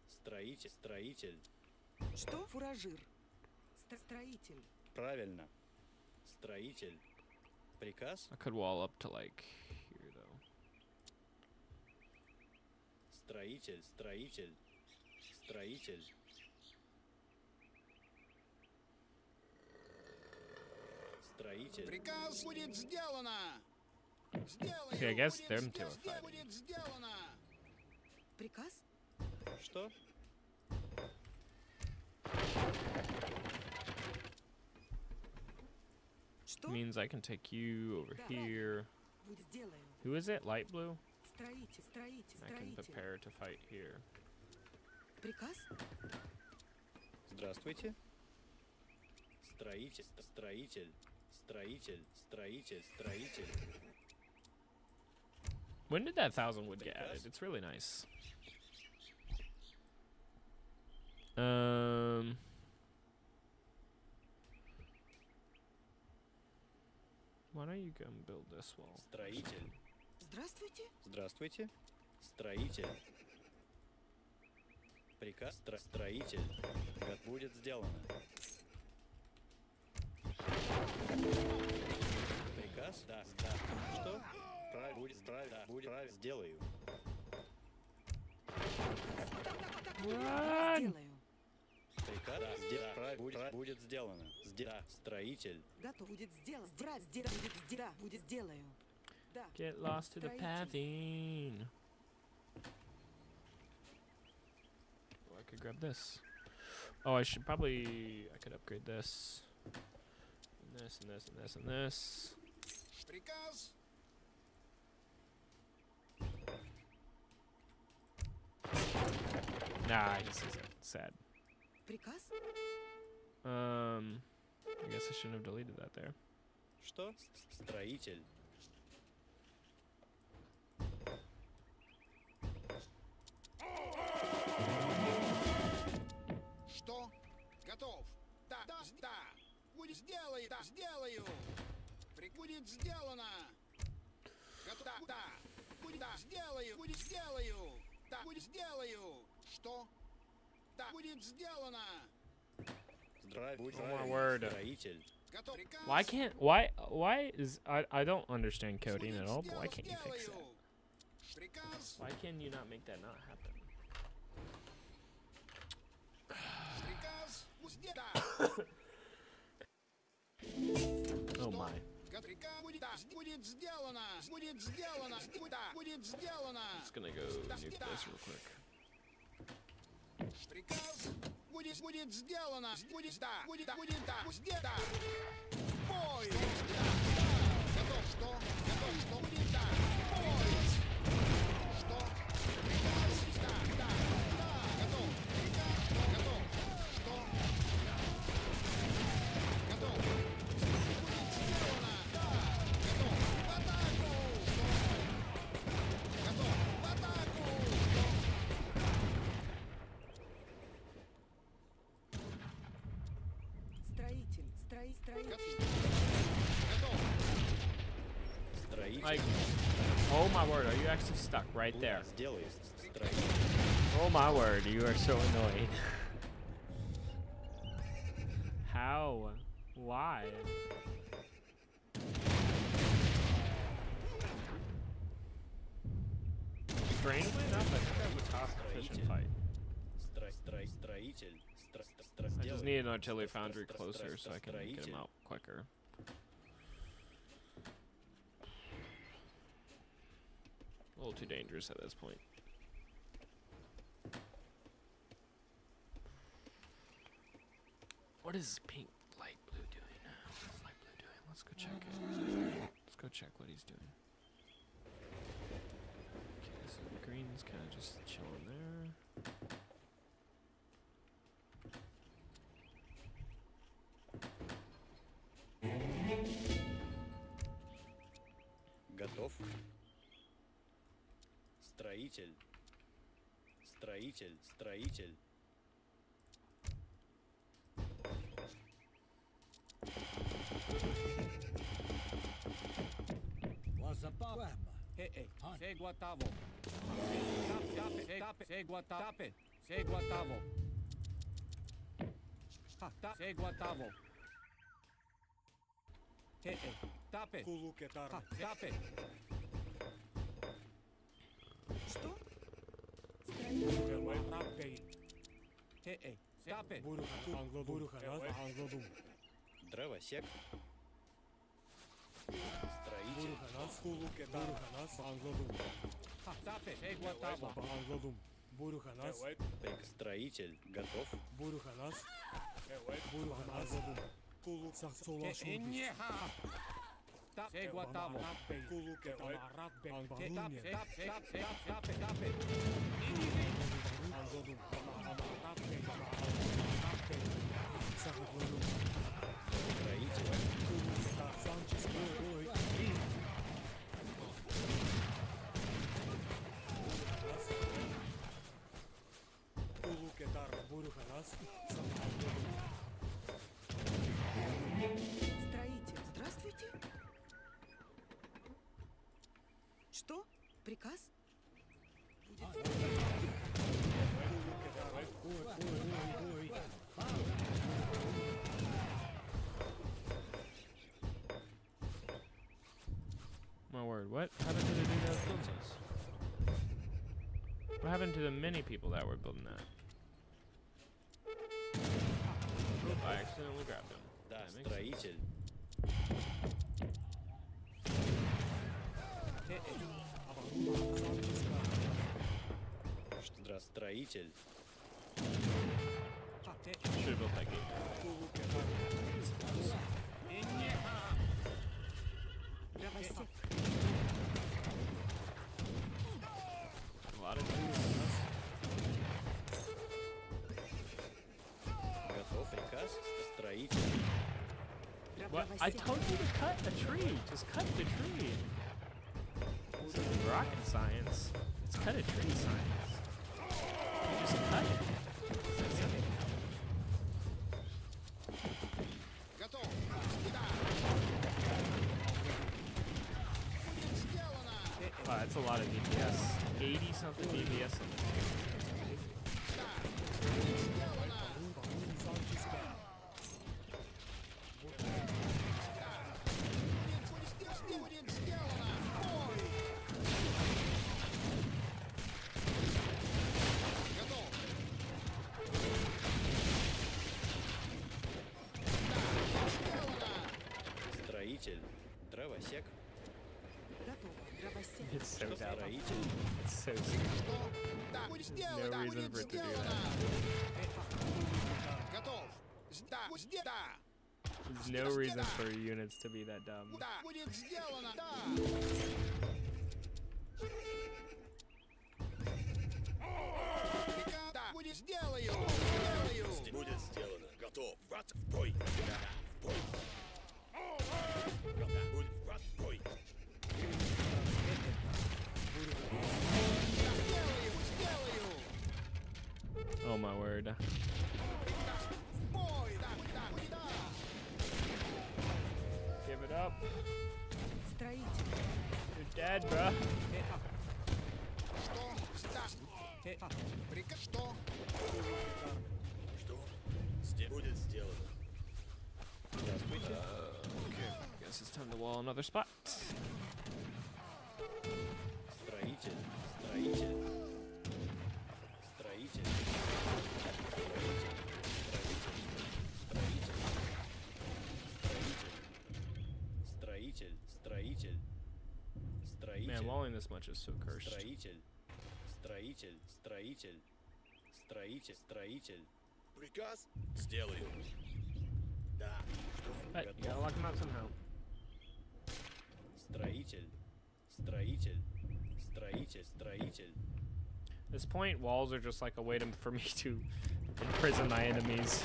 строитель, строитель. Что? Фуражир. Строитель. Правильно. Строитель. Приказ? I could wall up to like here though. Строитель, строитель, строитель. Строитель. Приказ будет сделано. Сделано. Okay, I guess them two are fighting. Приказ? Что? Means I can take you over here. Who is it? Light blue? I can prepare to fight here. Приказ? Здравствуйте. Строитель, строитель, строитель, строитель, строитель. When did that 1,000 wood get added? It's really nice. Why don't you go and build this wall? Строитель. Здравствуйте. Здравствуйте. Строитель. Приказ строитель. Как будет сделано. Приказ? Да. Да. Что? Правильно. Будет правильно. Будет правильно. Сделаю. Сделаю. Приказ, да, будет сделано. Да, строитель. Готов. Будет сделано. Будет сделаю. Да. Get lost to the pathing. Oh, I could grab this. Oh, I should probably. I could upgrade this. And this and this and this and this. Приказ. Nah, this is sad. Приказ? I guess I shouldn't have deleted that there. Что? Строитель. Что? Готов. Да, да, да. Будет сделай, да, сделаю. Будет сделано. Готов, да, да. Будет, да, сделаю. Будет сделаю. Да, будет сделаю. Что? Да, будет сделано. Oh my word. Why can't why is I don't understand coding at all, but why can't you fix that? Why can you not make that not happen? Oh my. It's gonna go nuke this real quick. Приказ будет сделано. Будет да. Будет да. Будет да. Будет да. Бой. Готов что? Готов что? Будет да. Бой. Что? Приказ да. Да. Готов. Приказ готов. Что? Готов. Будет сделано. Да. Готов. В атаку. Что? Готов. В атаку. Like, oh my word, are you actually stuck right there? Oh my word, you are so annoyed. How? Why? Strangely enough, I think that was a cost-efficient fight. I just need an artillery foundry closer so I can get him out quicker. A little too dangerous at this point. What is pink light blue doing? What's light blue doing? Let's go check it. Let's go check what he's doing. Okay, so the green's kind of just chilling there. Готов. Строитель. Строитель. Строитель. Tape. Tape. Что? Дровосек. Строитель. Готов. Буруханас. Строитель, здравствуйте. Что? Приказ? My word, what happened to the dude that was building this? What happened to the many people that were building that? I accidentally grabbed him. Да, строитель. Что, строитель? Should have built that game. A lot of things. Готов приказ строитель. What? I told you to cut the tree. Just cut the tree. This isn't rocket science. It's cut a tree science. You just cut it. Wow, that's a lot of DPS. 80 something DPS on this. It's so dumb. It's so stupid. There's no reason for it to do that. There's no reason for units to be that dumb. Oh my word. Give it up. You're dead, bruh. Okay, guess it's time to wall another spot. Man, walling this much is so cursed. But you gotta lock him out somehow. At this point, walls are just like a way for me to imprison my enemies.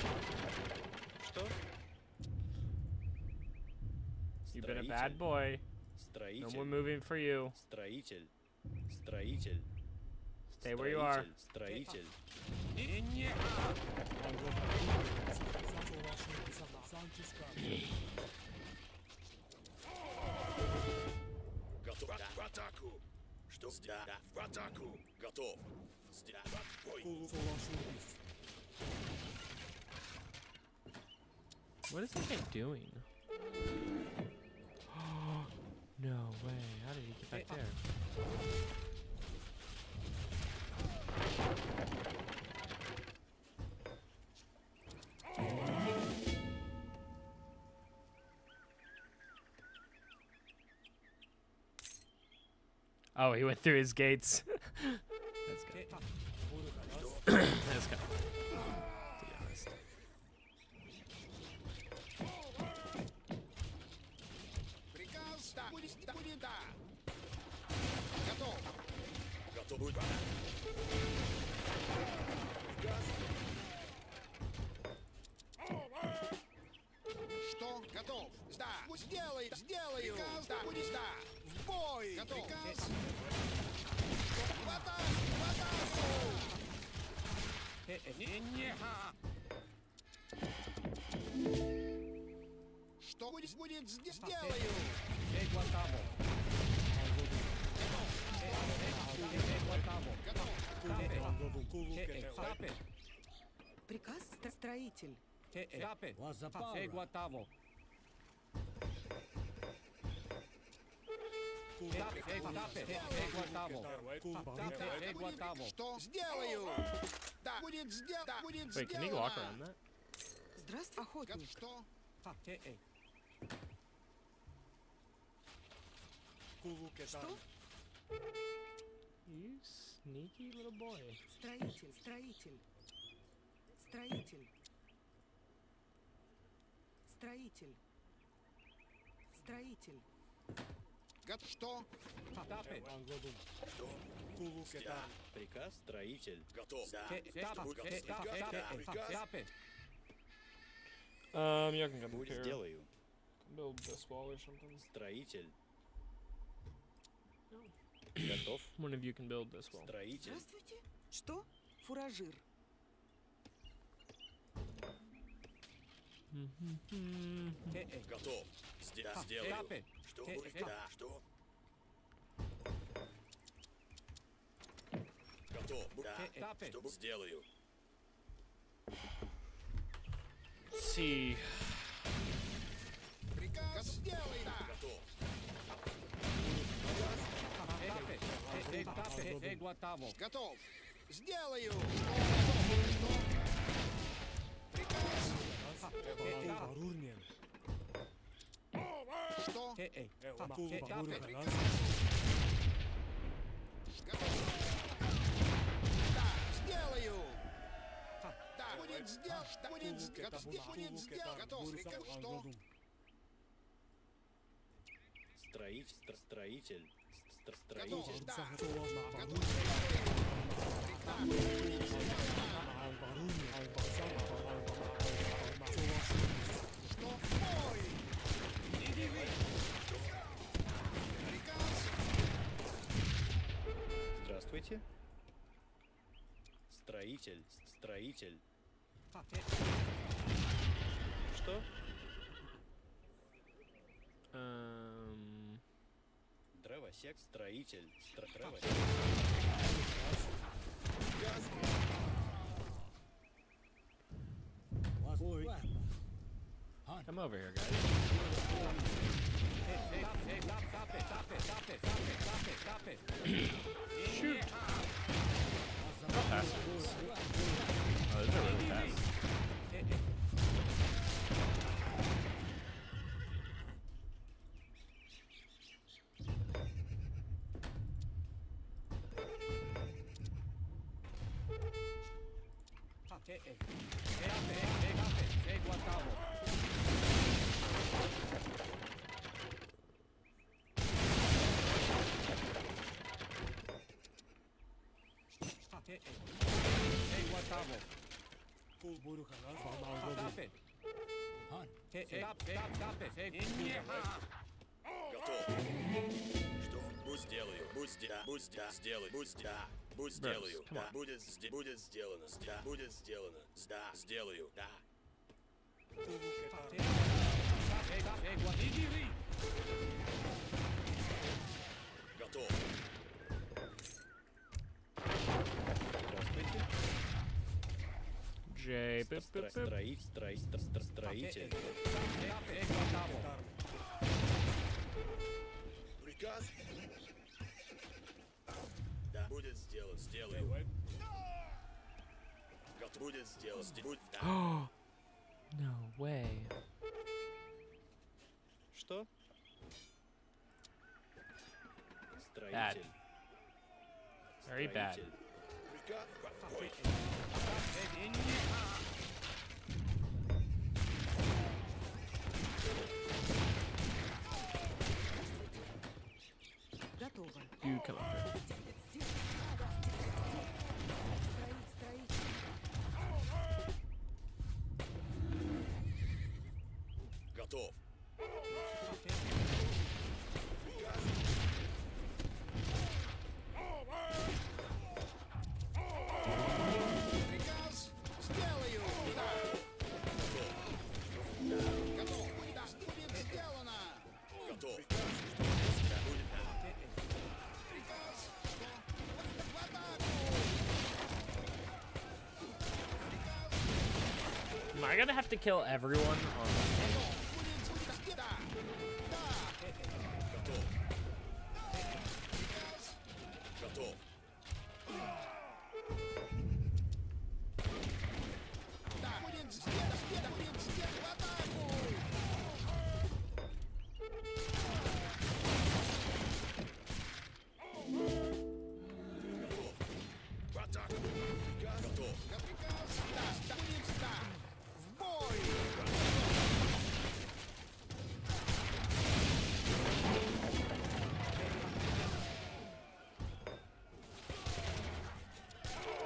You've been a bad boy. No more moving for you. Stay where you are. What is this guy doing? No way, how did he get back there? Oh, he went through his gates. Let's go. Let's go. To be honest. Приказ строитель. Wait, can he lock around that? Здравствуй, охотник. Что? You sneaky little boy. Строитель. Что? Приказ строитель. Готов. Y'all can come here. Build this wall or something. Строитель. No. Готов? One of you can build this wall. Строитель. Здравствуйте. Что? Фуражир. Готов. Сделаю. Что будет? Да. Что? Готов. Да. Что сделаю? See. Готов. Сделаю. Что? Сделаю. Будет сделано. Будет сделано. Будет сделано. Готов. Что? Строитель. Строитель. Строитель. Что? Не дивись. Здравствуйте. Строитель. Строитель. Что? Дровосек, строитель, дровосек. Come over here, guys. Shoot. How fast is this? Oh, these are really fast. Строитель. Приказ. Да, будет сделано. Сделаю. Будет сделано. No way. Что? Строитель. Very bad. You come up here. Готов. Am I gonna have to kill everyone on this?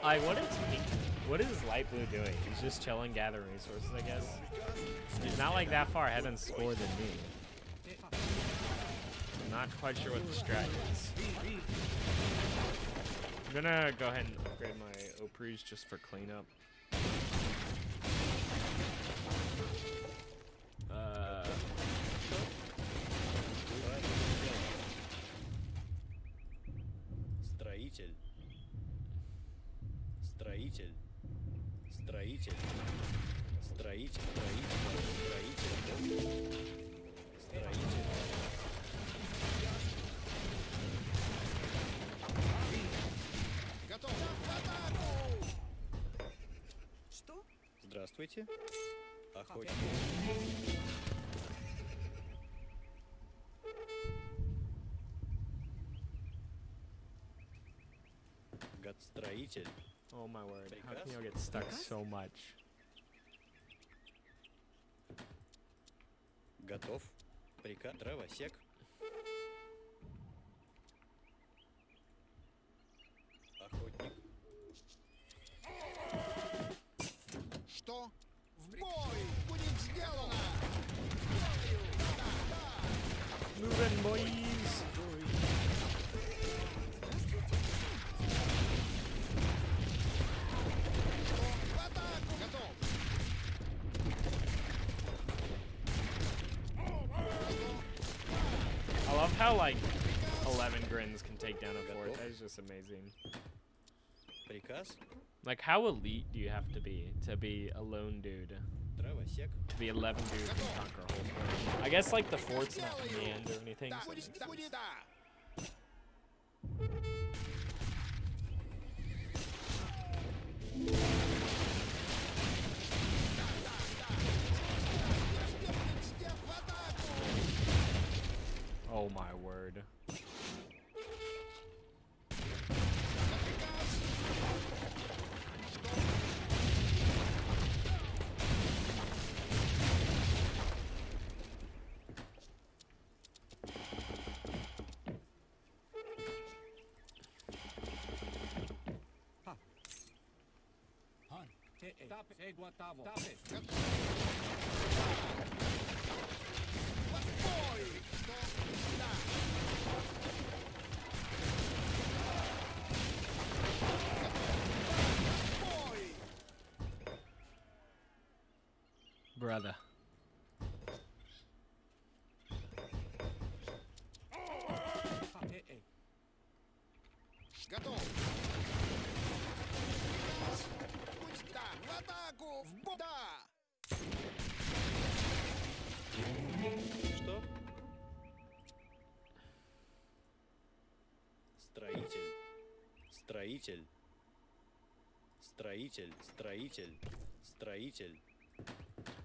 I wouldn't. What is this light blue doing? He's just chilling, gathering resources, I guess. He's not like that far ahead in score than me. I'm not quite sure what the strat is. I'm gonna go ahead and upgrade my Oprichs just for cleanup. Stроитель. Строитель. Строитель. Строитель. Строитель. Строитель. Готов к атаку! Что? Здравствуйте. Охотник. Got строитель. Oh my word, how can you get stuck so much? Готов. Приказ. Дровосек. Охотник. Что? В бой! Будет сделано! Moving boys! I love how like 11 grins can take down a fort. That is just amazing. Like how elite do you have to be a lone dude? To be 11 dudes and conquer a whole fort. I guess like the fort's not in the end or anything. So oh my word. Brother. Строитель. Строитель. Строитель. Строитель. Строитель.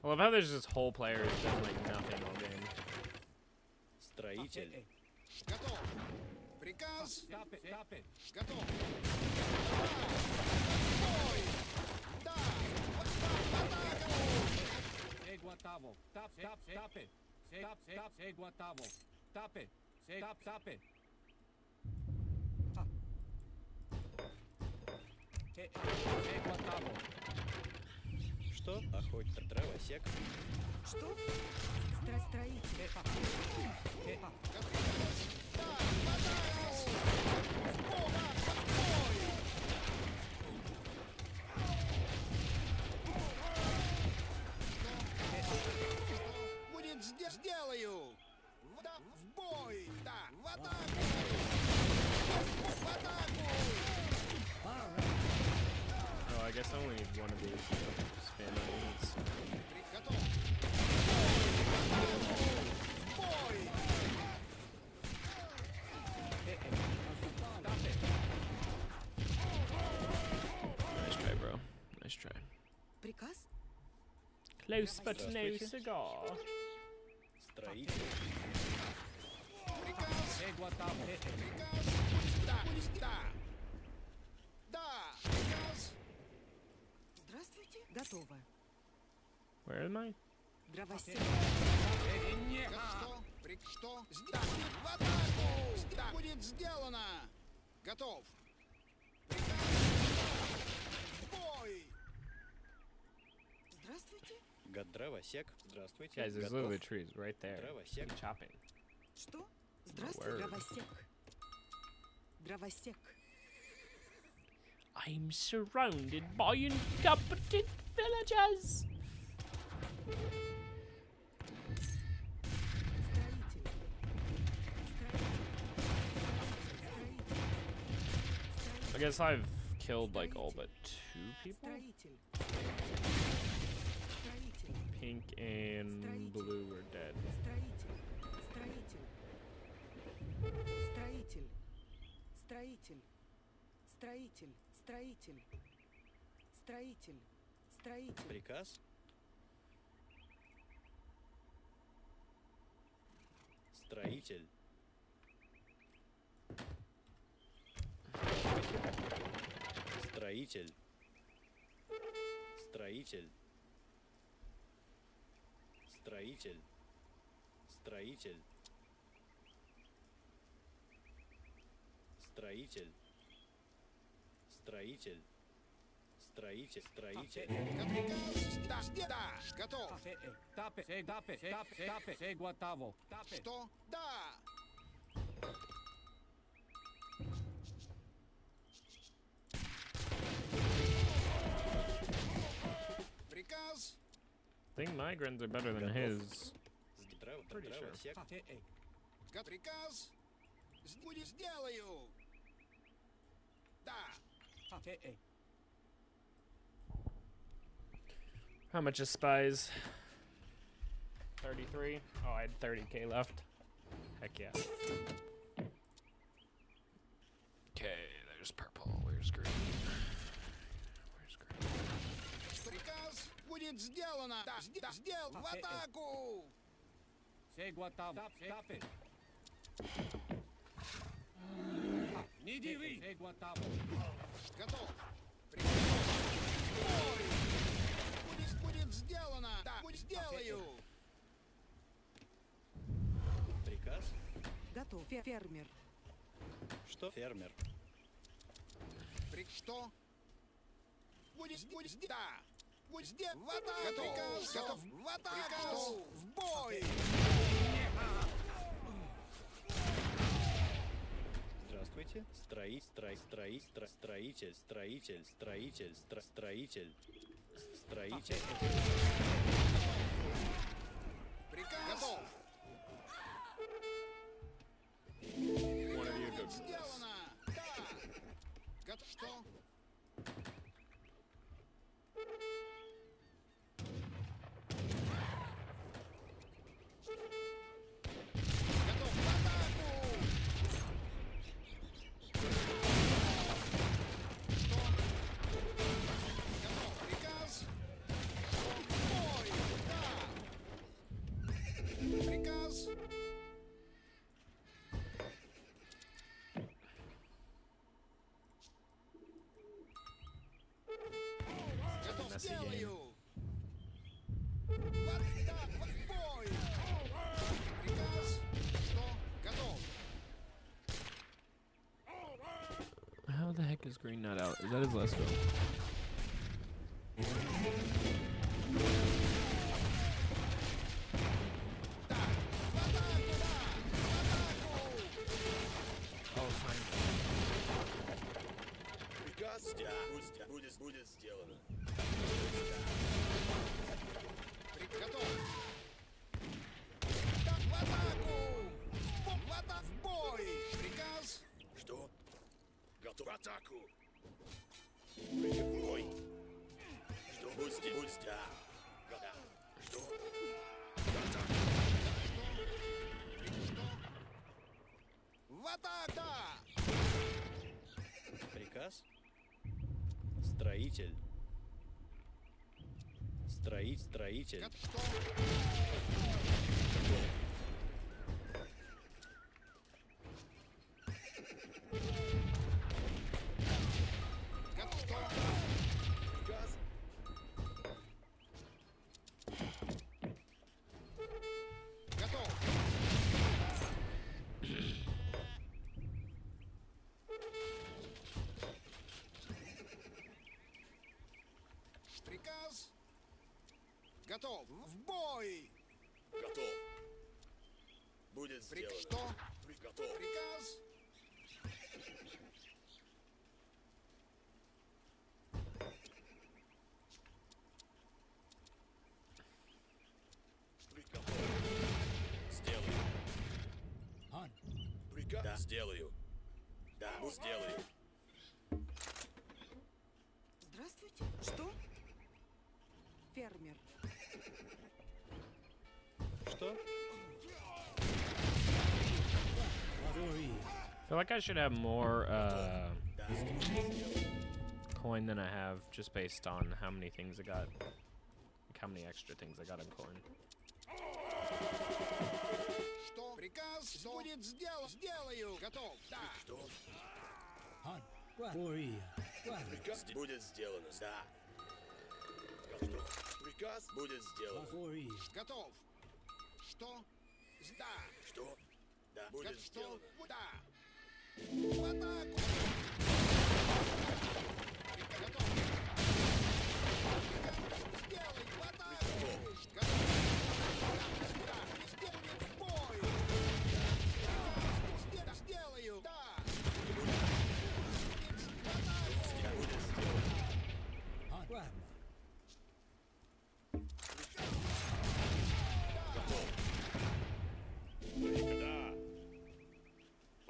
I love how there's this whole player who's done like nothing all game. Строитель. Готов. Приказ. Стапель. Готов. Стой. Да. Атаку. Эгуатаво. Тапель. Тапель. Эгуатаво. Тапель. Тапель. Эгуатаво. Что? Охотник, дровосек. Что? Строитель. Будет здесь сделаю. В бой. Да. В атаку. В атаку. Oh, I guess I only need one of these. Nice try, bro. Nice try. Close but no cigar. Where am I? Готов. Got drava sec. Здравствуйте. Guys, there's literally trees right there. Drava sec. Chopping. Что? Здравствуй, дровосек. Дровосек. I'm surrounded by incompetent villagers. I guess I've killed like all but two people. Pink and blue are dead. Приказ. Строитель. Строитель. Строитель. Строитель. Строитель. Строитель. Строитель. Строитель. Строитель. Да, готов. Что? Да. Приказ. I think my grins are better than his. Pretty sure. Приказ. Будет сделаю. Да. How much is spies? 33. Oh, I had 30k left. Heck yeah. Okay, there's purple. Where's green? Where's green? Приказ будет сделано. Сделал в атаку. Не диви! Готов! Будет сделано! Да, сделаю! Приказ? Готов, фермер. Что? Фермер. Что? Будет сделано! Да! Будет сделано! В атаку! Приказ! Готов! В атаку! В бой! Здравствуйте. Строитель. Приказ. Готов. Сделано. Да. Что? How the heck is green not out? Is that his last one? Oh, fine. Because будет сделано. Готов! В атаку! В бой! Приказ! Что? Готов в атаку! В бой! Что? Пусть да! Что? В атаку! Что? В атаку! Приказ? Строитель. Строитель. Готов. В бой! Готов. Будет сделано. Что? Готов. Приказ. Да. Сделаю. Да, сделаю. Здравствуйте. Что? Фермер. Что? I feel like I should have more coin than I have, just based on how many things I got, like how many extra things I got in coin. Приказ будет сделан. Сделаю. Готов. Да. Приказ будет сделан. Да. Готов. Приказ будет сделан. Готов. Что? Да. Что? Да. Будет сделано. Да. В атаку. Готов. Сделай. В атаку. Готов. Сделаю! Да! Да! В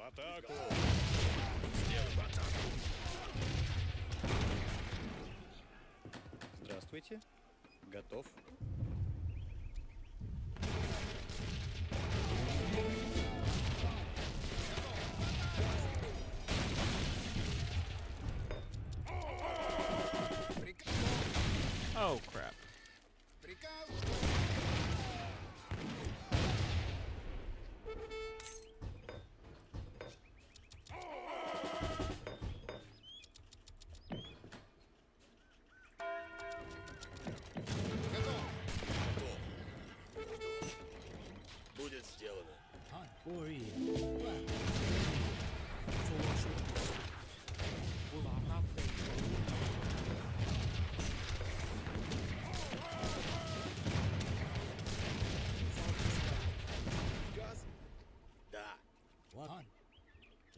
атаку! Сделай в атаку! Здравствуйте! Готов! Oh crap. Будет сделано.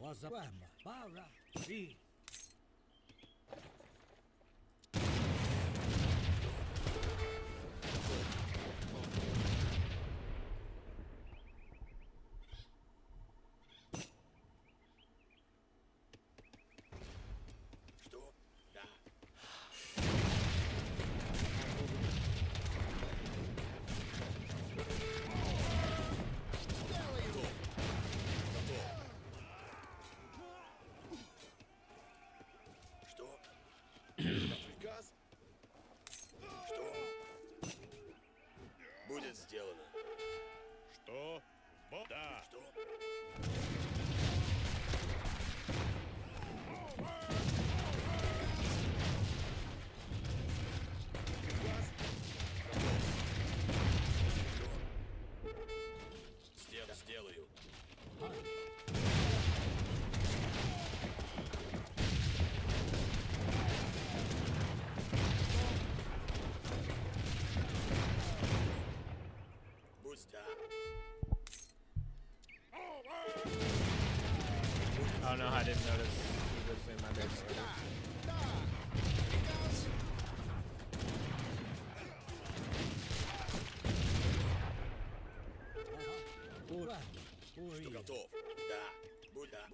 Was a Mara G. Oh no, I didn't notice. Что готов? Да. Будь да.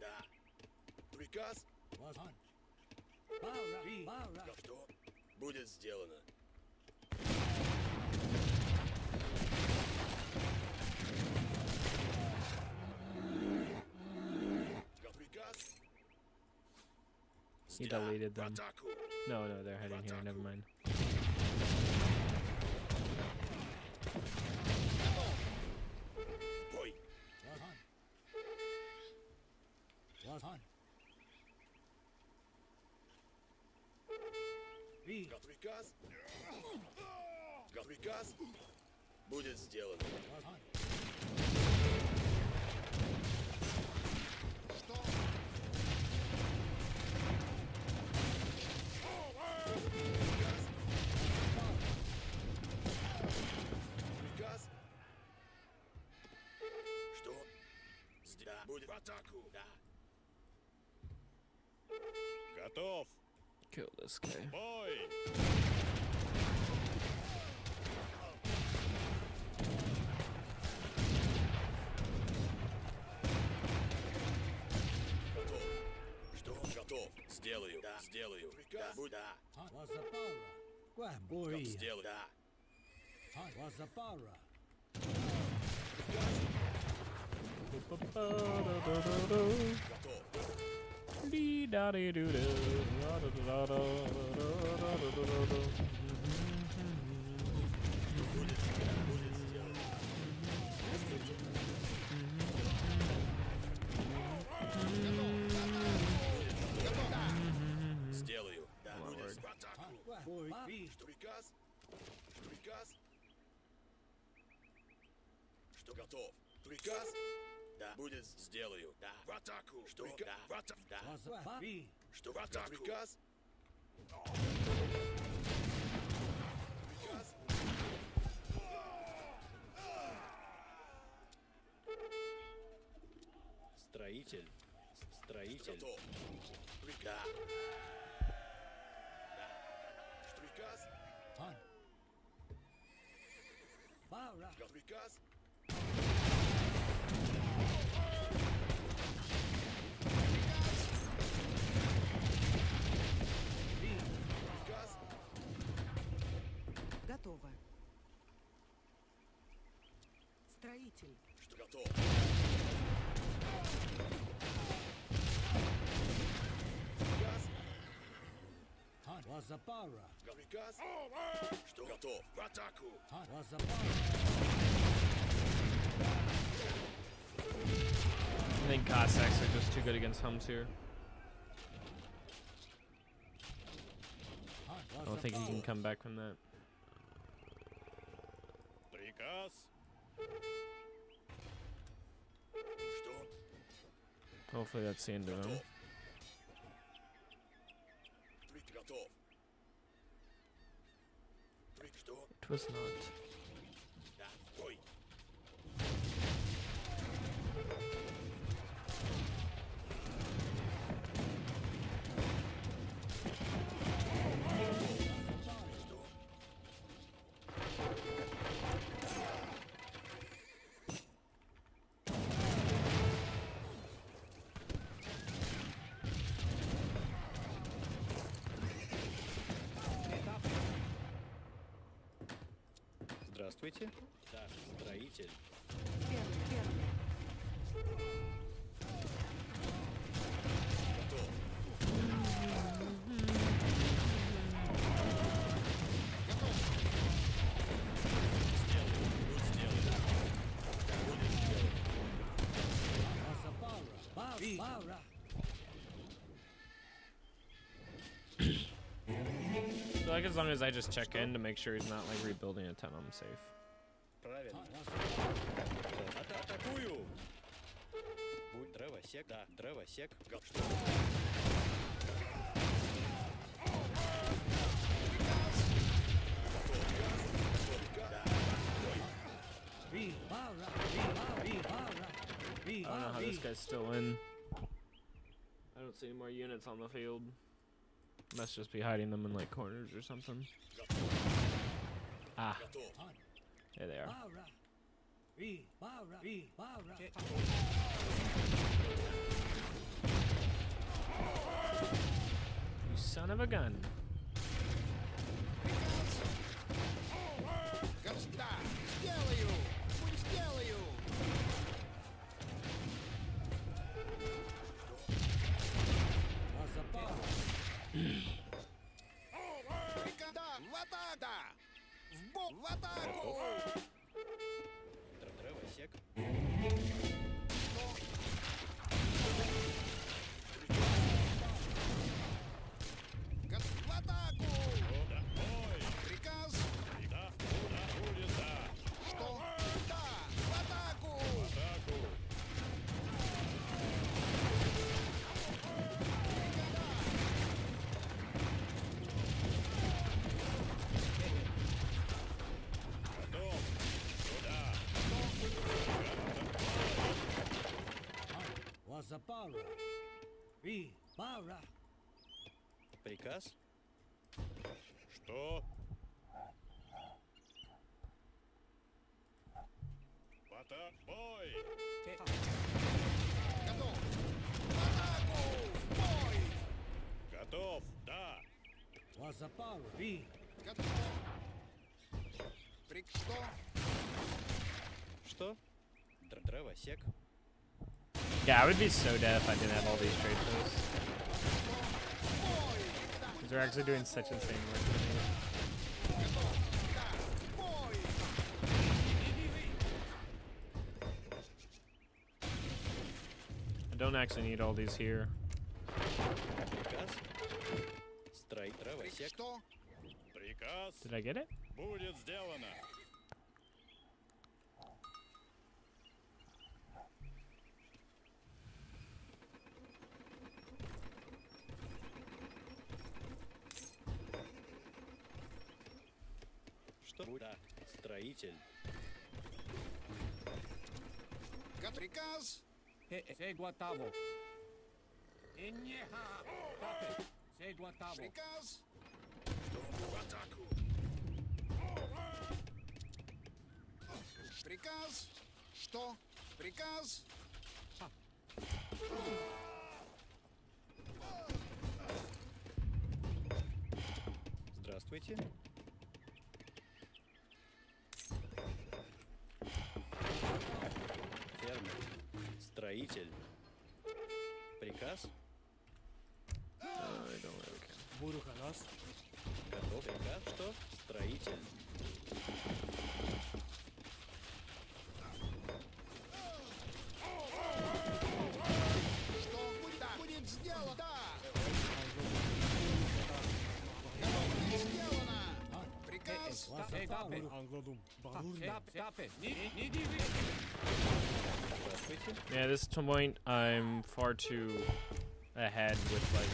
Приказ. Что будет сделано? He deleted them. No, they're heading here. Never mind. Got приказ. Будет сделано. В атаку! Готов! Kill this guy. Boy! Готов! Готов! Сделаю! Да. Сделаю! Да. Да. Готов! Сделаю! Да. Сделаю. Да, будет в атаку. Что приказ? Что приказ? Что готов? Приказ? Да, будет. Сделаю. Да. В атаку. Что? Да. В атаку. Да. Что? В атаку. Приказ? Приказ? Строитель. Строитель. Что готов? Приказ? Да. Что приказ? Что приказ? Готово. Строитель. Что готов? Приказ. Приказ. Что готов? В атаку. I think Cossacks are just too good against Hums here. I don't think he can come back from that. Hopefully that's the end of him. It was not. Здравствуйте. Да, строитель. Like as long as I just check in to make sure he's not like rebuilding a ton, I'm safe. I don't know how this guy's still in. I don't see any more units on the field. Must just be hiding them in like corners or something. Ah, there they are. You son of a gun! Готов! Сюда! Бара. Приказ? Что? Пота, бой! Готов! В бой! Готов, да! Лазапау, ви! Готов! Прик что? Что? Дровосек. Yeah, I would be so dead if I didn't have all these trade posts. Because we're actually doing such insane work. I don't actually need all these here. Did I get it? Да, строитель. Приказ. Сегуатаво. Инеха. Сегуатаво. Приказ. В атаку. Приказ. Что? Приказ. Здравствуйте. Строитель. Приказ. Буду канас. Готов. Приказ. Что? Строитель. Что будет сделано? Да. Будет сделано. Приказ. Yeah, this point I'm far too ahead with like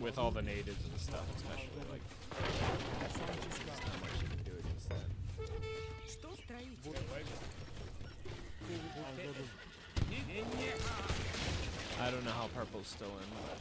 with all the natives and stuff, especially like there's not much you can do against that. I don't know how purple's still in, but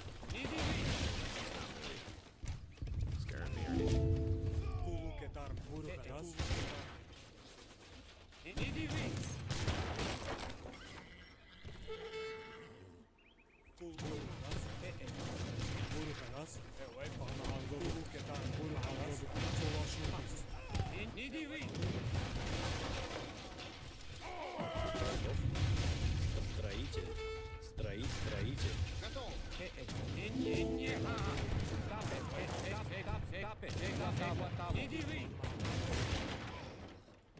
Строитель. Готов. Дровосек.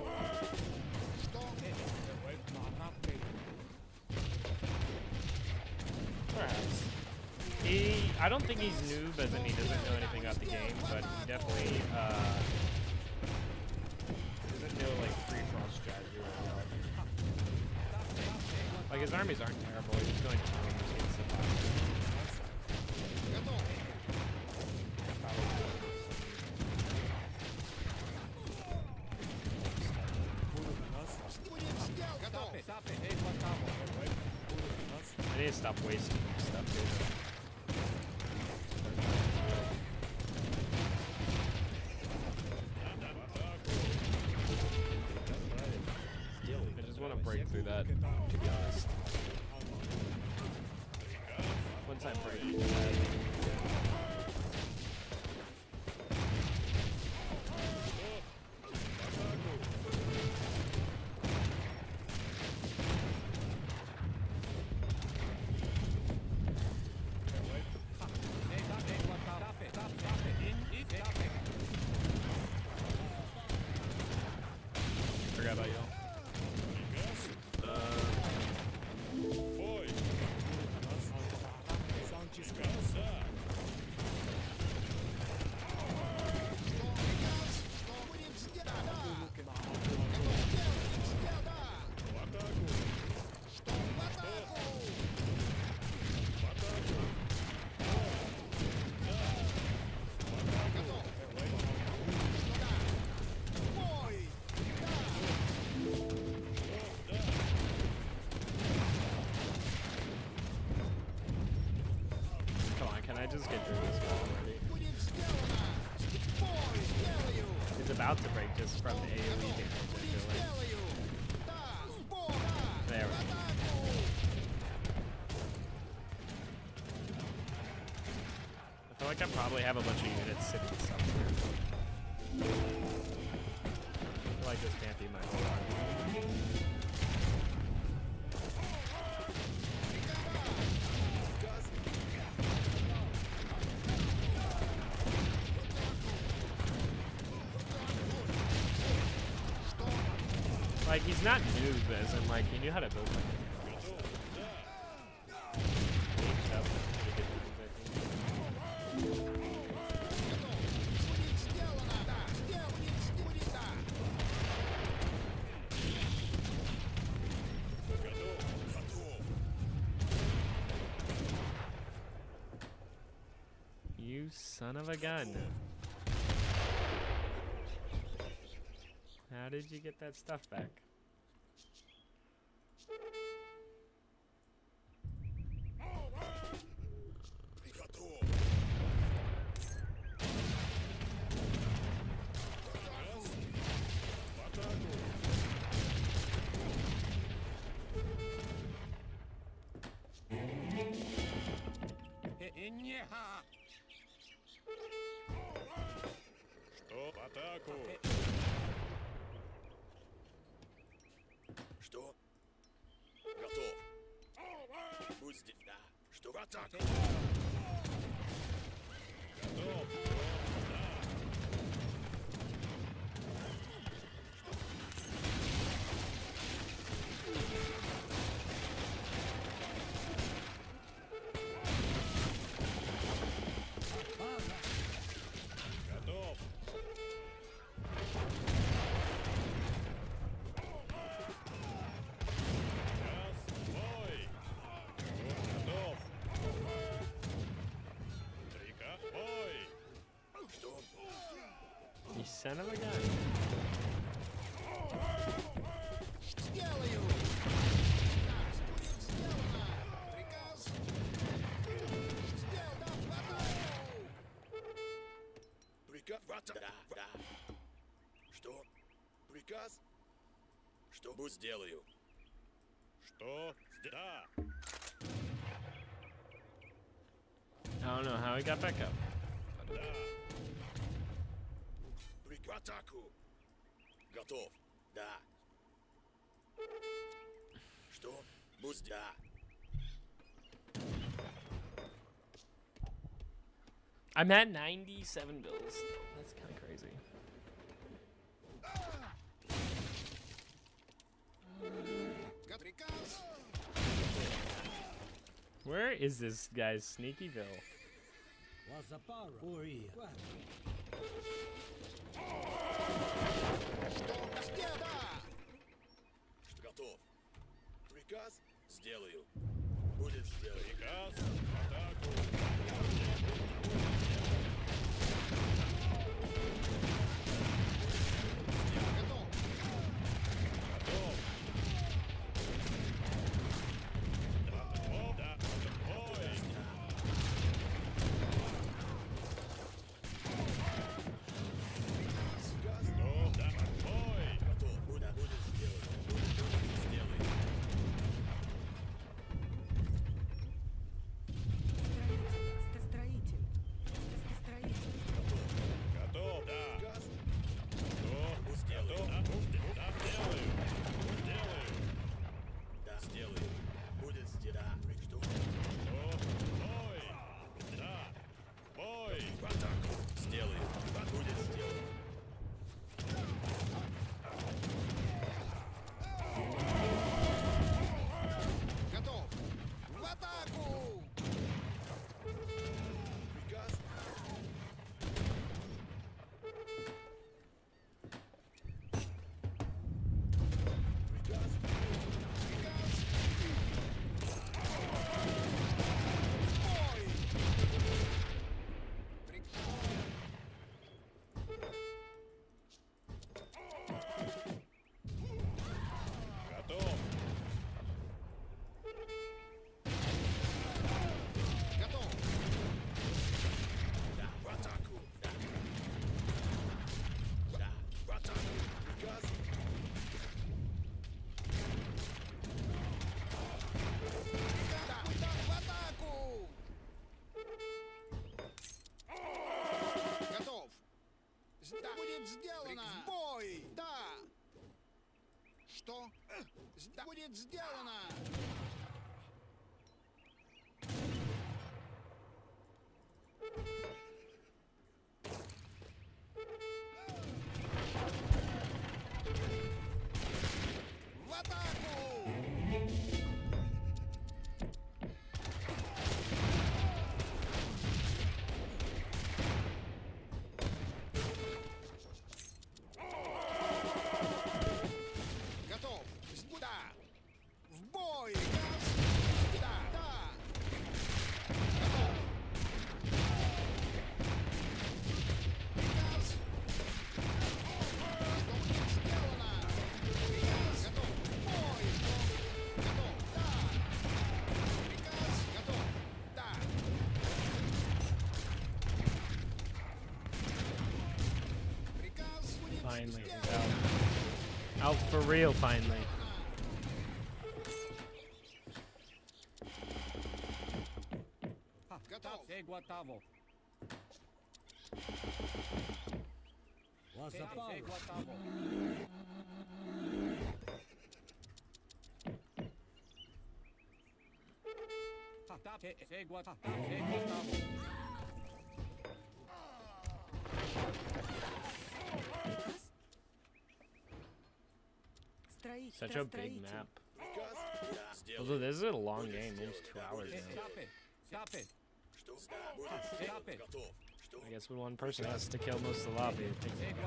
Perhaps. I don't think he's noob, as in he doesn't know anything about the game, but he definitely doesn't know like free fall strategy or whatever. Like his armies aren't terrible, he's just going to survive. I need to stop wasting stuff here. I just want to break through that, to be honest. Once I break through that. Boy! Sanchez. just get through this wall already. It's about to break just from the AoE damage, I feel like. There we go. I feel like I probably have a bunch of units sitting somewhere. I feel like this can't be my whole army. Like, he's not noob, as in, like, he knew how to build like a reach up. You son of a gun. How did you get that stuff back? Son of a gun. Что? Приказ? Что бы сделаю? Что? Да. I don't know how he got back up. Атаку. Готов. Да. Что? Будь да. I'm at 97 bills. That's kind of crazy. Where is this guy's sneaky bill? Готов. Приказ сделаю. Будет сделать приказ. Атаку. Готов. Готов. Будет сделано! В атаку! Finally, out. Out for real, finally. Such a big map. Although this is a long game, it's 2 hours now. I guess when one person has to kill most of the lobby, it takes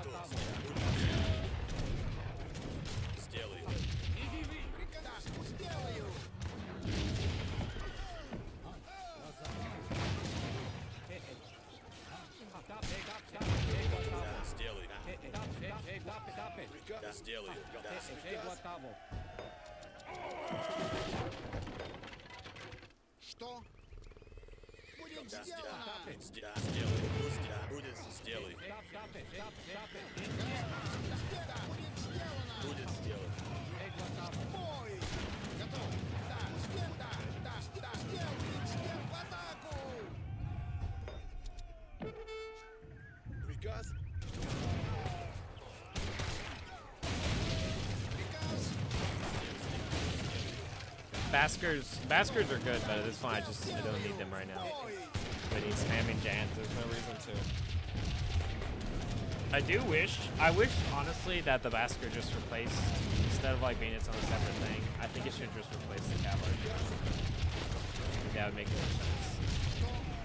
Что? Будет сделано! Будет сделано! Будет сделано! Бой! Готов! Да! Сделай! В атаку! Приказ? Bashkirs are good, but at this point I don't need them right now. But he's spamming Jans, there's no reason to. I wish honestly that the Bashkir just replaced, instead of like being its own separate thing, I think it should just replace the cavalry. That would make more sense.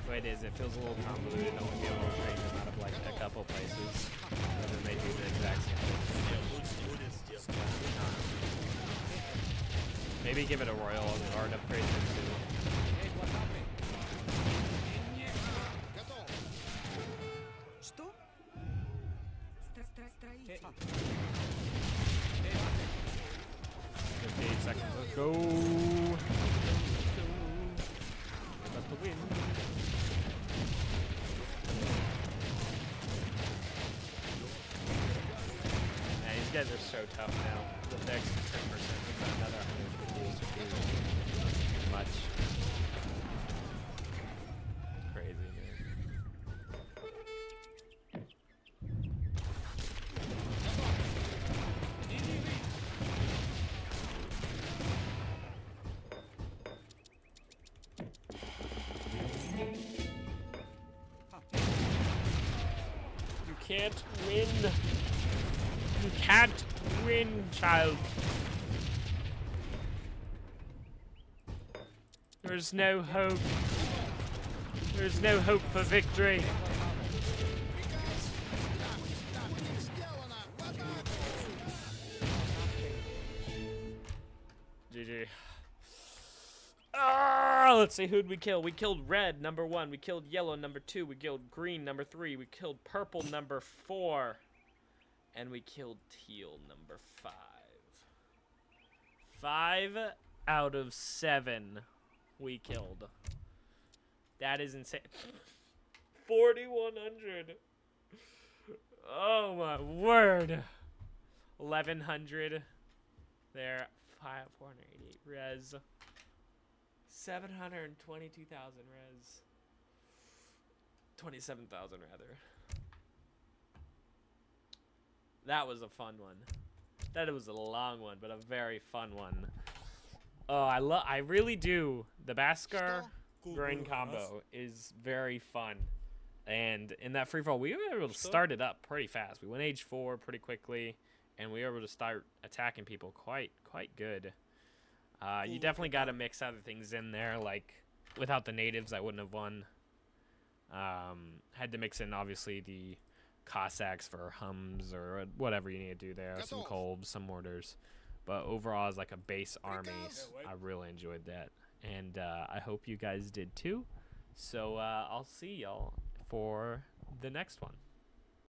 The way it is, it feels a little convoluted, I won't be able to train them out of like a couple places. And then they do the exact same thing. Maybe give it a royal or an upgrade too. Okay, 8 seconds. Let's go. About to win. Man, these guys are so tough now. The next 10% is another 100. Much crazy, man. You can't win. You can't win, child. There's no hope. There's no hope for victory. GG. Let's see, who'd we kill? We killed red, number 1. We killed yellow, number 2. We killed green, number 3. We killed purple, number 4. And we killed teal, number 5. 5 out of 7. We killed. That is insane. 4,100. Oh my word. 1,100. There. 5,488 res. 722,000 res. 27,000 rather. That was a fun one. That was a long one, but a very fun one. Oh, I really do. The Bashkir Grain combo is very fun. And in that free fall, we were able to start it up pretty fast. We went H4 pretty quickly, and we were able to start attacking people quite good. You definitely got to mix other things in there. Like, without the natives, I wouldn't have won. Had to mix in, obviously, the Cossacks for hums or whatever you need to do there. Some kolbs, some mortars. But overall, as like a base army, I really enjoyed that. And I hope you guys did too. So I'll see y'all for the next one.